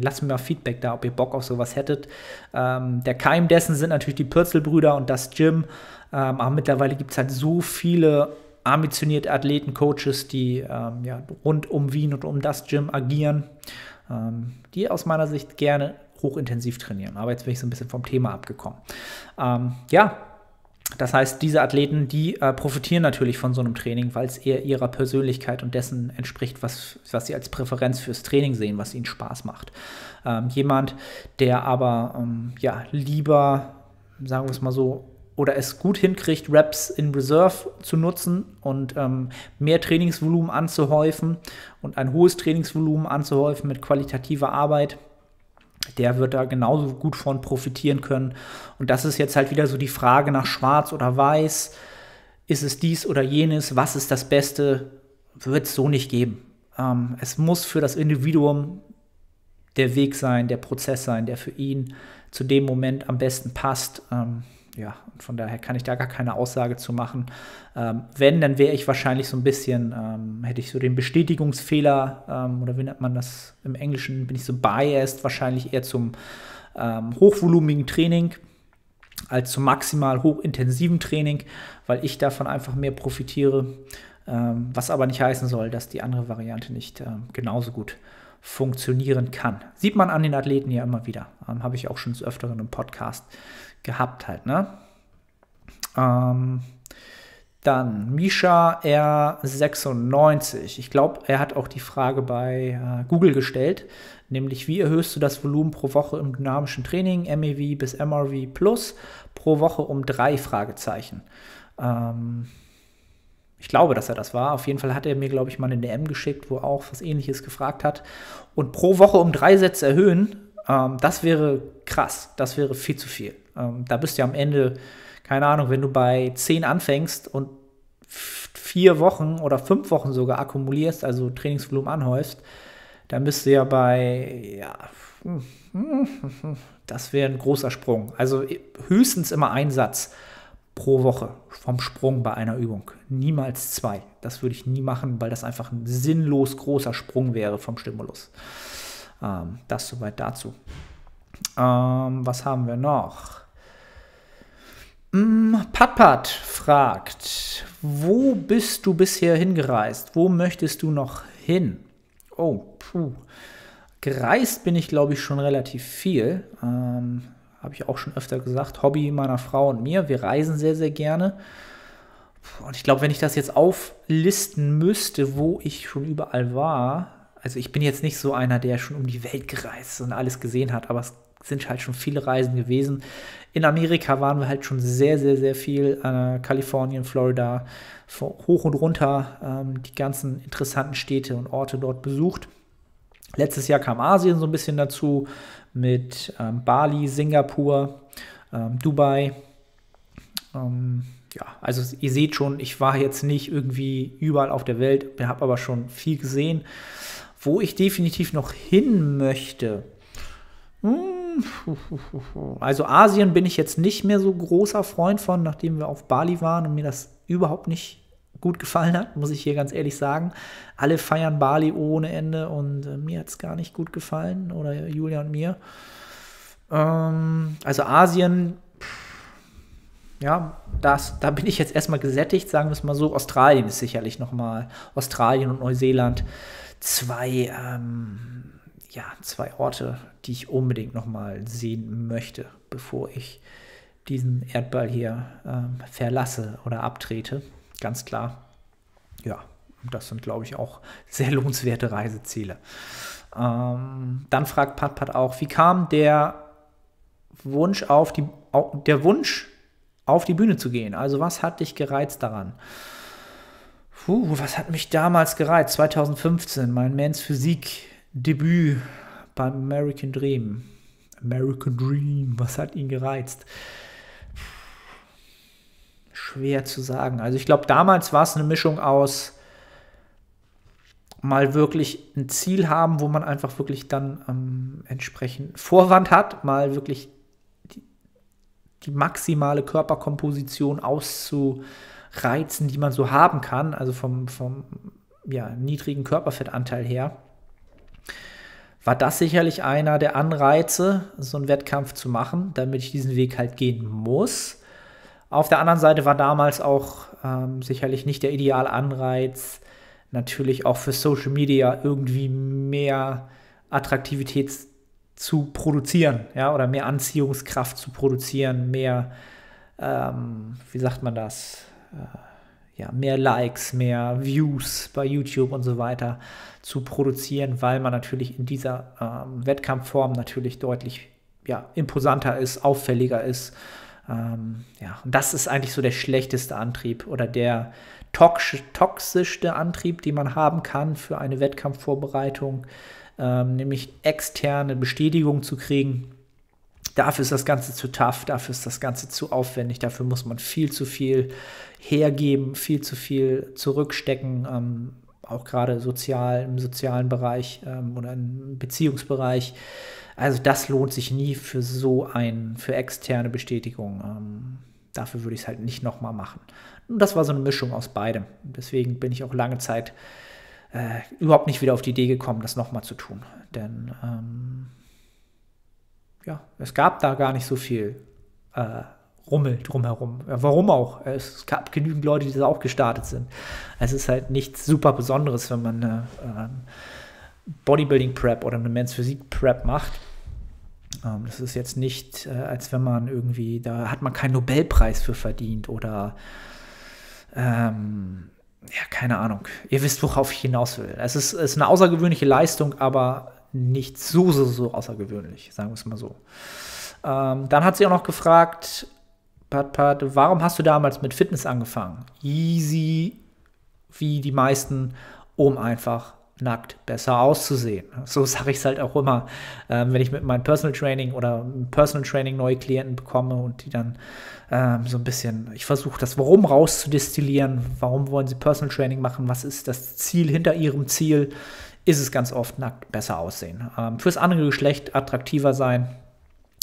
Lasst mir mal Feedback da, ob ihr Bock auf sowas hättet. Der Keim dessen sind natürlich die Pürzelbrüder und das Gym. Aber mittlerweile gibt es halt so viele ambitionierte Athleten, Coaches, die ja, rund um Wien und um das Gym agieren, die aus meiner Sicht gerne hochintensiv trainieren. Aber jetzt bin ich so ein bisschen vom Thema abgekommen. Ja, das heißt, diese Athleten, die profitieren natürlich von so einem Training, weil es eher ihrer Persönlichkeit und dessen entspricht, was sie als Präferenz fürs Training sehen, was ihnen Spaß macht. Jemand, der aber ja, lieber, sagen wir es mal so, oder es gut hinkriegt, Reps in Reserve zu nutzen und mehr Trainingsvolumen anzuhäufen und ein hohes Trainingsvolumen anzuhäufen mit qualitativer Arbeit, der wird da genauso gut von profitieren können. Und das ist jetzt halt wieder so die Frage nach Schwarz oder Weiß. Ist es dies oder jenes? Was ist das Beste? Wird es so nicht geben. Es muss für das Individuum der Weg sein, der Prozess sein, der für ihn zu dem Moment am besten passt. Ja, und von daher kann ich da gar keine Aussage zu machen. Wenn, dann wäre ich wahrscheinlich so ein bisschen, hätte ich so den Bestätigungsfehler, oder wie nennt man das im Englischen, bin ich so biased, wahrscheinlich eher zum hochvolumigen Training als zum maximal hochintensiven Training, weil ich davon einfach mehr profitiere, was aber nicht heißen soll, dass die andere Variante nicht genauso gut funktionieren kann. Sieht man an den Athleten ja immer wieder. Habe ich auch schon des Öfteren im Podcast gehabt halt, ne? Dann Misha R96. Ich glaube, er hat auch die Frage bei Google gestellt, nämlich wie erhöhst du das Volumen pro Woche im dynamischen Training, MEV bis MRV plus, pro Woche um 3 Fragezeichen. Ich glaube, dass er das war. Auf jeden Fall hat er mir, glaube ich, mal eine DM geschickt, wo auch was Ähnliches gefragt hat. Und pro Woche um 3 Sätze erhöhen, das wäre krass. Das wäre viel zu viel. Da bist du ja am Ende, keine Ahnung, wenn du bei 10 anfängst und 4 Wochen oder 5 Wochen sogar akkumulierst, also Trainingsvolumen anhäufst, dann bist du ja bei, ja, das wäre ein großer Sprung. Also höchstens immer ein Satz pro Woche vom Sprung bei einer Übung. Niemals 2. Das würde ich nie machen, weil das einfach ein sinnlos großer Sprung wäre vom Stimulus. Das soweit dazu. Was haben wir noch? Patpat fragt, wo bist du bisher hingereist? Wo möchtest du noch hin? Oh, puh. Gereist bin ich, glaube ich, schon relativ viel. Habe ich auch schon öfter gesagt. Hobby meiner Frau und mir. Wir reisen sehr, sehr gerne. Und ich glaube, wenn ich das jetzt auflisten müsste, wo ich schon überall war, also ich bin jetzt nicht so einer, der schon um die Welt gereist und alles gesehen hat, aber es sind halt schon viele Reisen gewesen. In Amerika waren wir halt schon sehr, sehr, sehr viel. Kalifornien, Florida, hoch und runter, die ganzen interessanten Städte und Orte dort besucht. Letztes Jahr kam Asien so ein bisschen dazu mit Bali, Singapur, Dubai. Ja, also ihr seht schon, ich war jetzt nicht irgendwie überall auf der Welt, habe aber schon viel gesehen. Wo ich definitiv noch hin möchte, also Asien bin ich jetzt nicht mehr so großer Freund von, nachdem wir auf Bali waren und mir das überhaupt nicht gut gefallen hat, muss ich hier ganz ehrlich sagen. Alle feiern Bali ohne Ende und mir hat es gar nicht gut gefallen, oder Julia und mir. Also Asien, ja, da bin ich jetzt erstmal gesättigt, sagen wir es mal so. Australien ist sicherlich nochmal, Australien und Neuseeland, zwei Orte, die ich unbedingt nochmal sehen möchte, bevor ich diesen Erdball hier verlasse oder abtrete. Ganz klar, ja, das sind, glaube ich, auch sehr lohnenswerte Reiseziele. Dann fragt Patpat auch, wie kam der Wunsch auf die Bühne zu gehen? Also was hat dich gereizt daran? Puh, was hat mich damals gereizt? 2015, mein Men's Physik-Debüt beim American Dream. American Dream, was hat ihn gereizt? Schwer zu sagen. Also ich glaube, damals war es eine Mischung aus mal wirklich ein Ziel haben, wo man einfach wirklich dann entsprechend Vorwand hat, mal wirklich die maximale Körperkomposition auszureizen, die man so haben kann, also vom niedrigen Körperfettanteil her. War das sicherlich einer der Anreize, so einen Wettkampf zu machen, damit ich diesen Weg halt gehen muss. Auf der anderen Seite war damals auch sicherlich nicht der ideale Anreiz, natürlich auch für Social Media irgendwie mehr Attraktivität zu produzieren, ja, oder mehr Anziehungskraft zu produzieren, mehr, wie sagt man das, mehr Likes, mehr Views bei YouTube und so weiter zu produzieren, weil man natürlich in dieser Wettkampfform natürlich deutlich imposanter ist, auffälliger ist. Und das ist eigentlich so der schlechteste Antrieb oder der toxischste Antrieb, den man haben kann für eine Wettkampfvorbereitung, nämlich externe Bestätigung zu kriegen. Dafür ist das Ganze zu tough, dafür ist das Ganze zu aufwendig, dafür muss man viel zu viel hergeben, viel zu viel zurückstecken, auch gerade sozial, im sozialen Bereich oder im Beziehungsbereich. Also das lohnt sich nie für für externe Bestätigung. Dafür würde ich es halt nicht nochmal machen. Und das war so eine Mischung aus beidem. Deswegen bin ich auch lange Zeit überhaupt nicht wieder auf die Idee gekommen, das nochmal zu tun. Denn es gab da gar nicht so viel Rummel drumherum. Ja, warum auch? Es gab genügend Leute, die da auch gestartet sind. Es ist halt nichts super Besonderes, wenn man Bodybuilding Prep oder eine Men's Physik Prep macht. Das ist jetzt nicht, als wenn man irgendwie, da hat man keinen Nobelpreis für verdient oder keine Ahnung. Ihr wisst, worauf ich hinaus will. Es ist eine außergewöhnliche Leistung, aber nicht so außergewöhnlich, sagen wir es mal so. Dann hat sie auch noch gefragt, Patpat, warum hast du damals mit Fitness angefangen? Easy, wie die meisten, um einfach nackt besser auszusehen. So sage ich es halt auch immer, wenn ich mit meinem Personal Training neue Klienten bekomme und die dann so ein bisschen, ich versuche das Warum rauszudestillieren, warum wollen sie Personal Training machen, was ist das Ziel hinter ihrem Ziel, ist es ganz oft nackt besser aussehen. Fürs andere Geschlecht attraktiver sein,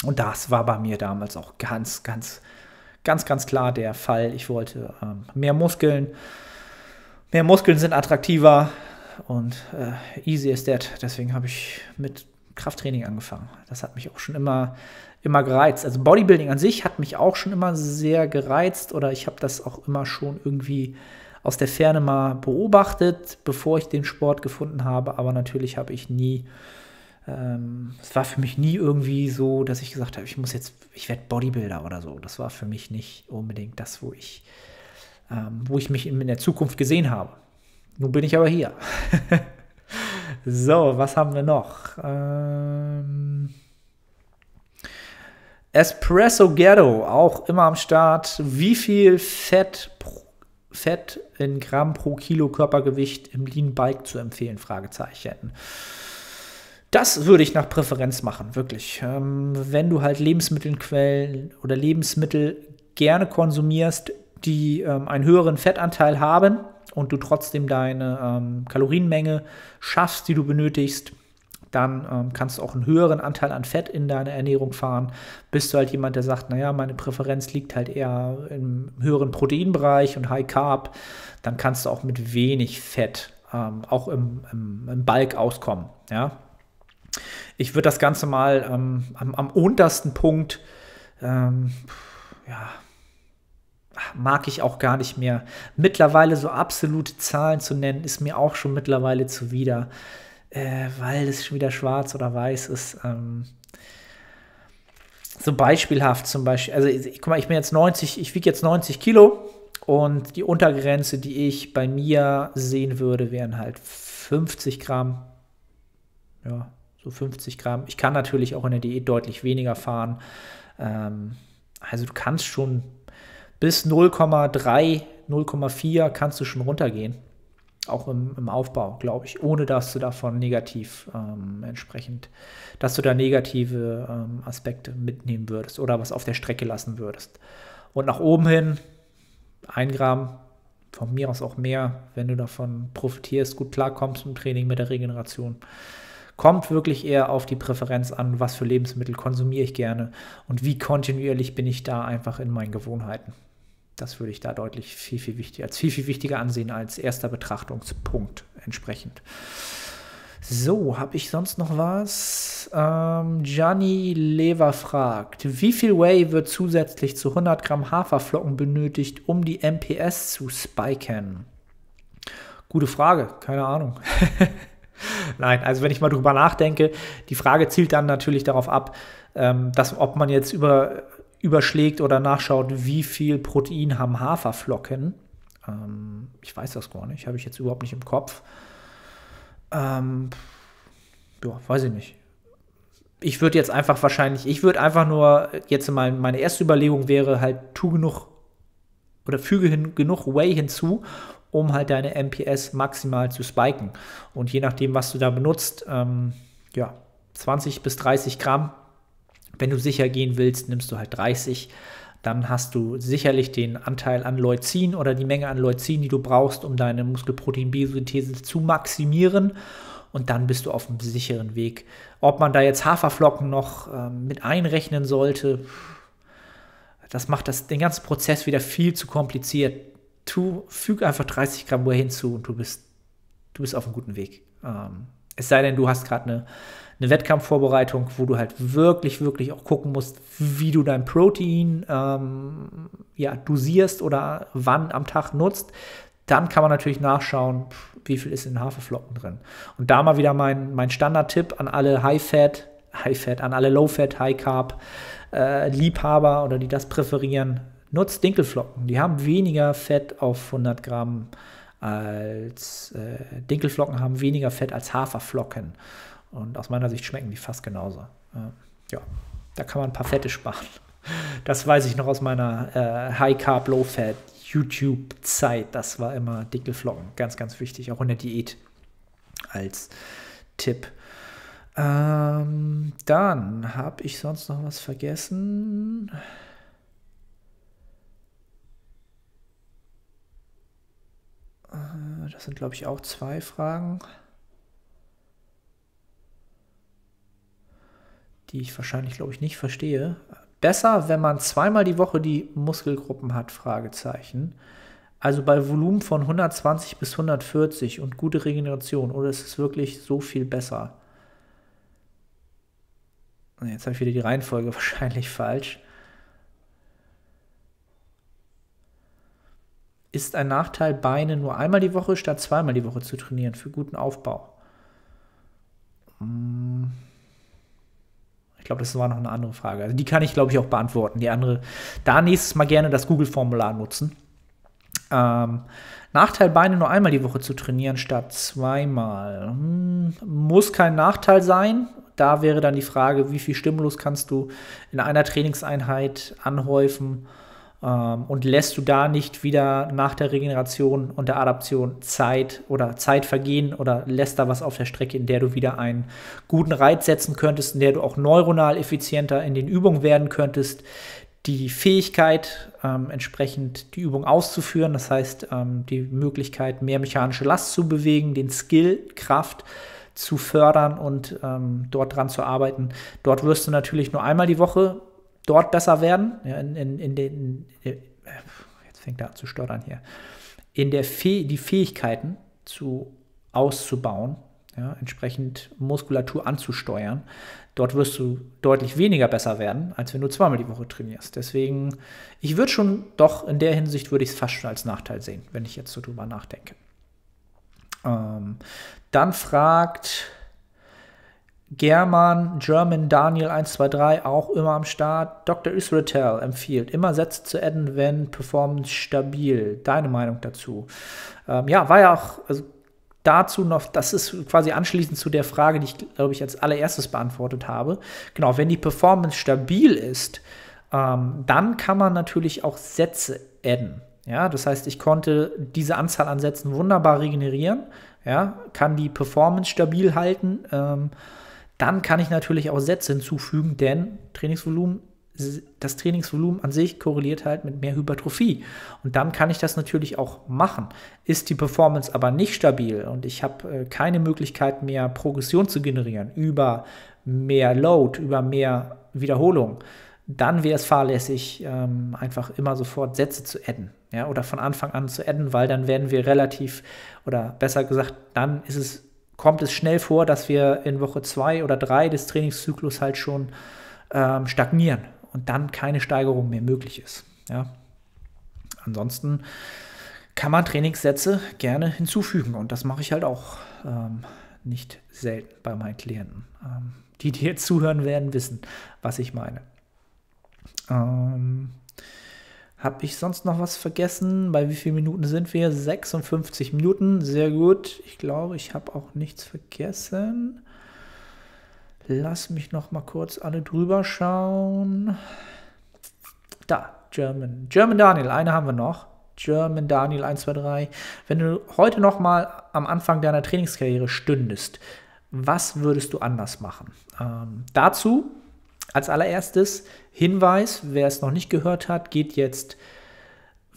und das war bei mir damals auch ganz klar der Fall. Ich wollte mehr Muskeln sind attraktiver, und easy as that. Deswegen habe ich mit Krafttraining angefangen. Das hat mich auch schon immer gereizt. Also Bodybuilding an sich hat mich auch schon immer sehr gereizt, oder ich habe das auch immer schon irgendwie aus der Ferne mal beobachtet, bevor ich den Sport gefunden habe. Aber natürlich habe ich nie, es war für mich nie irgendwie so, dass ich gesagt habe, ich werde Bodybuilder oder so. Das war für mich nicht unbedingt das, wo ich mich in der Zukunft gesehen habe. Nun bin ich aber hier. So, was haben wir noch? Espresso Ghetto, auch immer am Start. Wie viel Fett in Gramm pro Kilo Körpergewicht im Lean Bike zu empfehlen? Fragezeichen. Das würde ich nach Präferenz machen, wirklich. Wenn du halt Lebensmittelquellen oder Lebensmittel gerne konsumierst, die einen höheren Fettanteil haben, und du trotzdem deine Kalorienmenge schaffst, die du benötigst, dann kannst du auch einen höheren Anteil an Fett in deine Ernährung fahren. Bist du halt jemand, der sagt, naja, meine Präferenz liegt halt eher im höheren Proteinbereich und High Carb, dann kannst du auch mit wenig Fett auch im Bulk auskommen. Ja? Ich würde das Ganze mal am untersten Punkt, ja, mag ich auch gar nicht mehr. Mittlerweile so absolute Zahlen zu nennen, ist mir auch schon mittlerweile zuwider, weil es schon wieder schwarz oder weiß ist. So beispielhaft zum Beispiel, also guck mal, ich wiege jetzt 90 Kilo und die Untergrenze, die ich bei mir sehen würde, wären halt 50 Gramm. Ja, so 50 Gramm. Ich kann natürlich auch in der Diät deutlich weniger fahren. Also du kannst schon bis 0,3, 0,4 kannst du schon runtergehen, auch im Aufbau, glaube ich, ohne dass du davon negativ dass du da negative Aspekte mitnehmen würdest oder was auf der Strecke lassen würdest. Und nach oben hin 1 Gramm, von mir aus auch mehr, wenn du davon profitierst, gut klarkommst im Training mit der Regeneration. Kommt wirklich eher auf die Präferenz an, was für Lebensmittel konsumiere ich gerne und wie kontinuierlich bin ich da einfach in meinen Gewohnheiten. Das würde ich da deutlich viel, viel wichtiger ansehen als erster Betrachtungspunkt entsprechend. So, habe ich sonst noch was? Gianni Lever fragt, wie viel Whey wird zusätzlich zu 100 Gramm Haferflocken benötigt, um die MPS zu spiken? Gute Frage, keine Ahnung. Nein, also wenn ich mal drüber nachdenke, die Frage zielt dann natürlich darauf ab, dass, ob man jetzt überschlägt oder nachschaut, wie viel Protein haben Haferflocken. Ich weiß das gar nicht, habe ich jetzt überhaupt nicht im Kopf. Ja, weiß ich nicht. Ich würde jetzt einfach jetzt meine erste Überlegung wäre halt, füge genug Whey hinzu, um halt deine MPS maximal zu spiken. Und je nachdem, was du da benutzt, ja, 20 bis 30 Gramm. Wenn du sicher gehen willst, nimmst du halt 30. Dann hast du sicherlich den Anteil an Leucin oder die Menge an Leucin, die du brauchst, um deine Muskelproteinbiosynthese zu maximieren. Und dann bist du auf einem sicheren Weg. Ob man da jetzt Haferflocken noch mit einrechnen sollte, das macht den ganzen Prozess wieder viel zu kompliziert. Füg einfach 30 Gramm Whey hinzu und du bist auf einem guten Weg. Es sei denn, du hast gerade eine Wettkampfvorbereitung, wo du halt wirklich, wirklich auch gucken musst, wie du dein Protein ja, dosierst oder wann am Tag nutzt. Dann kann man natürlich nachschauen, wie viel ist in Haferflocken drin. Und da mal wieder mein Standard-Tipp an alle Low-Fat, High-Carb Liebhaber oder die das präferieren. Nutzt Dinkelflocken, die haben weniger Fett auf 100 Gramm als Dinkelflocken haben weniger Fett als Haferflocken. Und aus meiner Sicht schmecken die fast genauso. Ja, da kann man ein paar Fette sparen. Das weiß ich noch aus meiner High Carb, Low Fat YouTube-Zeit. Das war immer Dinkelflocken. Ganz, ganz wichtig, auch in der Diät als Tipp. Dann habe ich sonst noch was vergessen. Das sind, glaube ich, auch 2 Fragen, die ich wahrscheinlich, glaube ich, nicht verstehe. Besser, wenn man zweimal die Woche die Muskelgruppen hat, Fragezeichen. Also bei Volumen von 120 bis 140 und gute Regeneration. Oder ist es wirklich so viel besser? Jetzt habe ich wieder die Reihenfolge wahrscheinlich falsch. Ist ein Nachteil, Beine nur einmal die Woche statt zweimal die Woche zu trainieren für guten Aufbau? Ich glaube, das war noch eine andere Frage. Also die kann ich, glaube ich, auch beantworten. Die andere, da nächstes Mal gerne das Google-Formular nutzen. Nachteil, Beine nur einmal die Woche zu trainieren statt zweimal. Muss kein Nachteil sein. Da wäre dann die Frage, wie viel Stimulus kannst du in einer Trainingseinheit anhäufen und lässt du da nicht wieder nach der Regeneration und der Adaption Zeit vergehen oder lässt da was auf der Strecke, in der du wieder einen guten Reiz setzen könntest, in der du auch neuronal effizienter in den Übungen werden könntest, die Fähigkeit, entsprechend die Übung auszuführen, das heißt die Möglichkeit, mehr mechanische Last zu bewegen, den Skill, Kraft zu fördern und dort dran zu arbeiten. Dort wirst du natürlich nur einmal die Woche dort besser werden. Ja, jetzt fängt er an zu stottern hier. Die Fähigkeiten auszubauen, ja, entsprechend Muskulatur anzusteuern. Dort wirst du deutlich weniger besser werden, als wenn du zweimal die Woche trainierst. Deswegen, ich würde schon, doch in der Hinsicht würde ich es fast schon als Nachteil sehen, wenn ich jetzt so drüber nachdenke. Dann fragt German Daniel 123, auch immer am Start. Dr. Israel empfiehlt, immer Sätze zu adden, wenn Performance stabil. Deine Meinung dazu? Ja, war ja auch dazu noch, das ist quasi anschließend zu der Frage, die ich, glaube ich, als allererstes beantwortet habe. Genau, wenn die Performance stabil ist, dann kann man natürlich auch Sätze adden. Ja, das heißt, ich konnte diese Anzahl an Sätzen wunderbar regenerieren, ja, kann die Performance stabil halten, dann kann ich natürlich auch Sätze hinzufügen, denn das Trainingsvolumen an sich korreliert halt mit mehr Hypertrophie und dann kann ich das natürlich auch machen. Ist die Performance aber nicht stabil und ich habe keine Möglichkeit mehr, Progression zu generieren über mehr Load, über mehr Wiederholung, dann wäre es fahrlässig, einfach immer sofort Sätze zu adden, ja, oder von Anfang an zu adden, weil dann werden wir relativ, oder besser gesagt, dann kommt es schnell vor, dass wir in Woche 2 oder 3 des Trainingszyklus halt schon stagnieren und dann keine Steigerung mehr möglich ist. Ja. Ansonsten kann man Trainingssätze gerne hinzufügen und das mache ich halt auch nicht selten bei meinen Klienten. Die, die jetzt zuhören werden, wissen, was ich meine. Habe ich sonst noch was vergessen? Bei wie vielen Minuten sind wir? 56 Minuten, sehr gut. Ich glaube, ich habe auch nichts vergessen. Lass mich noch mal kurz alle drüber schauen. Da, German Daniel, eine haben wir noch. German Daniel 123. Wenn du heute noch mal am Anfang deiner Trainingskarriere stündest, was würdest du anders machen? Dazu als allererstes Hinweis, wer es noch nicht gehört hat, geht jetzt,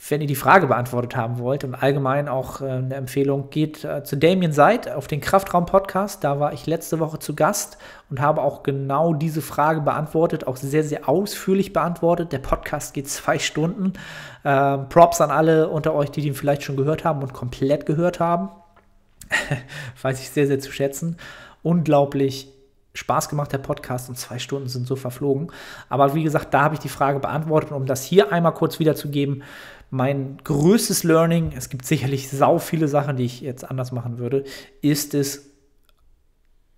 wenn ihr die Frage beantwortet haben wollt und allgemein auch eine Empfehlung, geht zu Damien Seid auf den Kraftraum-Podcast. Da war ich letzte Woche zu Gast und habe auch genau diese Frage beantwortet, auch sehr, sehr ausführlich beantwortet. Der Podcast geht 2 Stunden. Props an alle unter euch, die den vielleicht schon gehört haben und komplett gehört haben. Weiß ich sehr, sehr zu schätzen. Unglaublich Spaß gemacht, der Podcast, und 2 Stunden sind so verflogen. Aber wie gesagt, da habe ich die Frage beantwortet, um das hier einmal kurz wiederzugeben. Mein größtes Learning, es gibt sicherlich sau viele Sachen, die ich jetzt anders machen würde, ist es,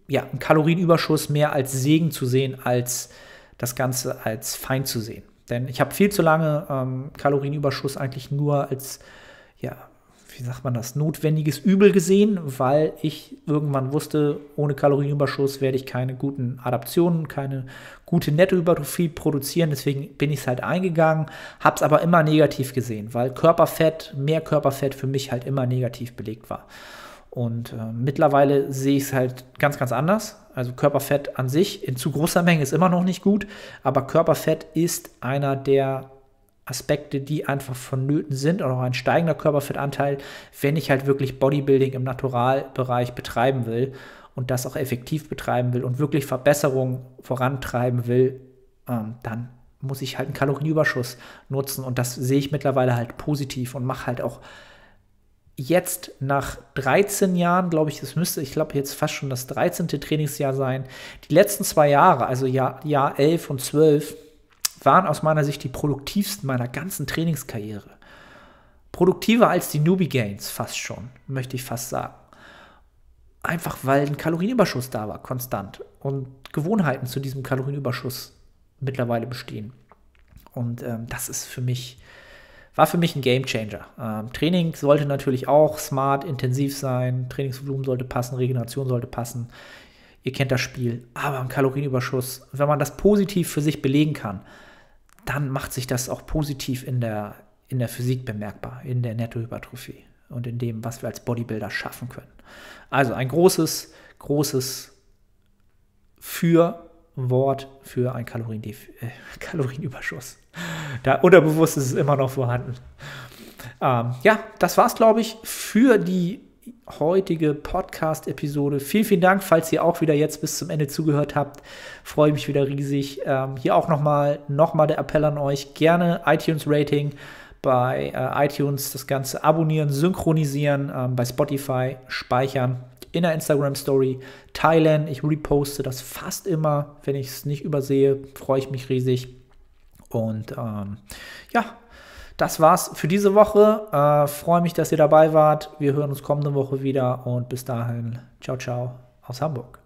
ja, einen Kalorienüberschuss mehr als Segen zu sehen, als das Ganze als Feind zu sehen. Denn ich habe viel zu lange Kalorienüberschuss eigentlich nur als, ja, wie sagt man das, notwendiges Übel gesehen, weil ich irgendwann wusste, ohne Kalorienüberschuss werde ich keine guten Adaptionen, keine gute Nettohypertrophie produzieren, deswegen bin ich es halt eingegangen, habe es aber immer negativ gesehen, weil Körperfett, mehr Körperfett für mich halt immer negativ belegt war. Und mittlerweile sehe ich es halt ganz, ganz anders. Also Körperfett an sich in zu großer Menge ist immer noch nicht gut, aber Körperfett ist einer der Aspekte, die einfach vonnöten sind, und auch ein steigender Körperfettanteil, wenn ich halt wirklich Bodybuilding im Naturalbereich betreiben will und das auch effektiv betreiben will und wirklich Verbesserungen vorantreiben will, dann muss ich halt einen Kalorienüberschuss nutzen, und das sehe ich mittlerweile halt positiv und mache halt auch jetzt nach 13 Jahren, glaube ich, das müsste, ich glaube, jetzt fast schon das 13. Trainingsjahr sein. Die letzten 2 Jahre, also Jahr 11 und 12, waren aus meiner Sicht die produktivsten meiner ganzen Trainingskarriere. Produktiver als die Newbie Gains fast schon, möchte ich fast sagen. Einfach, weil ein Kalorienüberschuss da war, konstant. Und Gewohnheiten zu diesem Kalorienüberschuss mittlerweile bestehen. Und das ist für mich, war für mich ein Gamechanger. Training sollte natürlich auch smart, intensiv sein. Trainingsvolumen sollte passen, Regeneration sollte passen. Ihr kennt das Spiel. Aber ein Kalorienüberschuss, wenn man das positiv für sich belegen kann, dann macht sich das auch positiv in der Physik bemerkbar, in der Nettohypertrophie und in dem, was wir als Bodybuilder schaffen können. Also ein großes, großes Fürwort für einen Kalorienüberschuss. Da unterbewusst ist es immer noch vorhanden. Ja, das war's, glaube ich, für die heutige Podcast-Episode. Vielen, vielen Dank, falls ihr auch wieder jetzt bis zum Ende zugehört habt. Freue mich wieder riesig. Hier auch nochmal der Appell an euch. Gerne iTunes-Rating bei iTunes, das Ganze abonnieren, synchronisieren, bei Spotify speichern, in der Instagram-Story teilen. Ich reposte das fast immer, wenn ich es nicht übersehe. Freue ich mich riesig. Und ja, das war's für diese Woche. Freue mich, dass ihr dabei wart. Wir hören uns kommende Woche wieder und bis dahin, ciao, ciao aus Hamburg.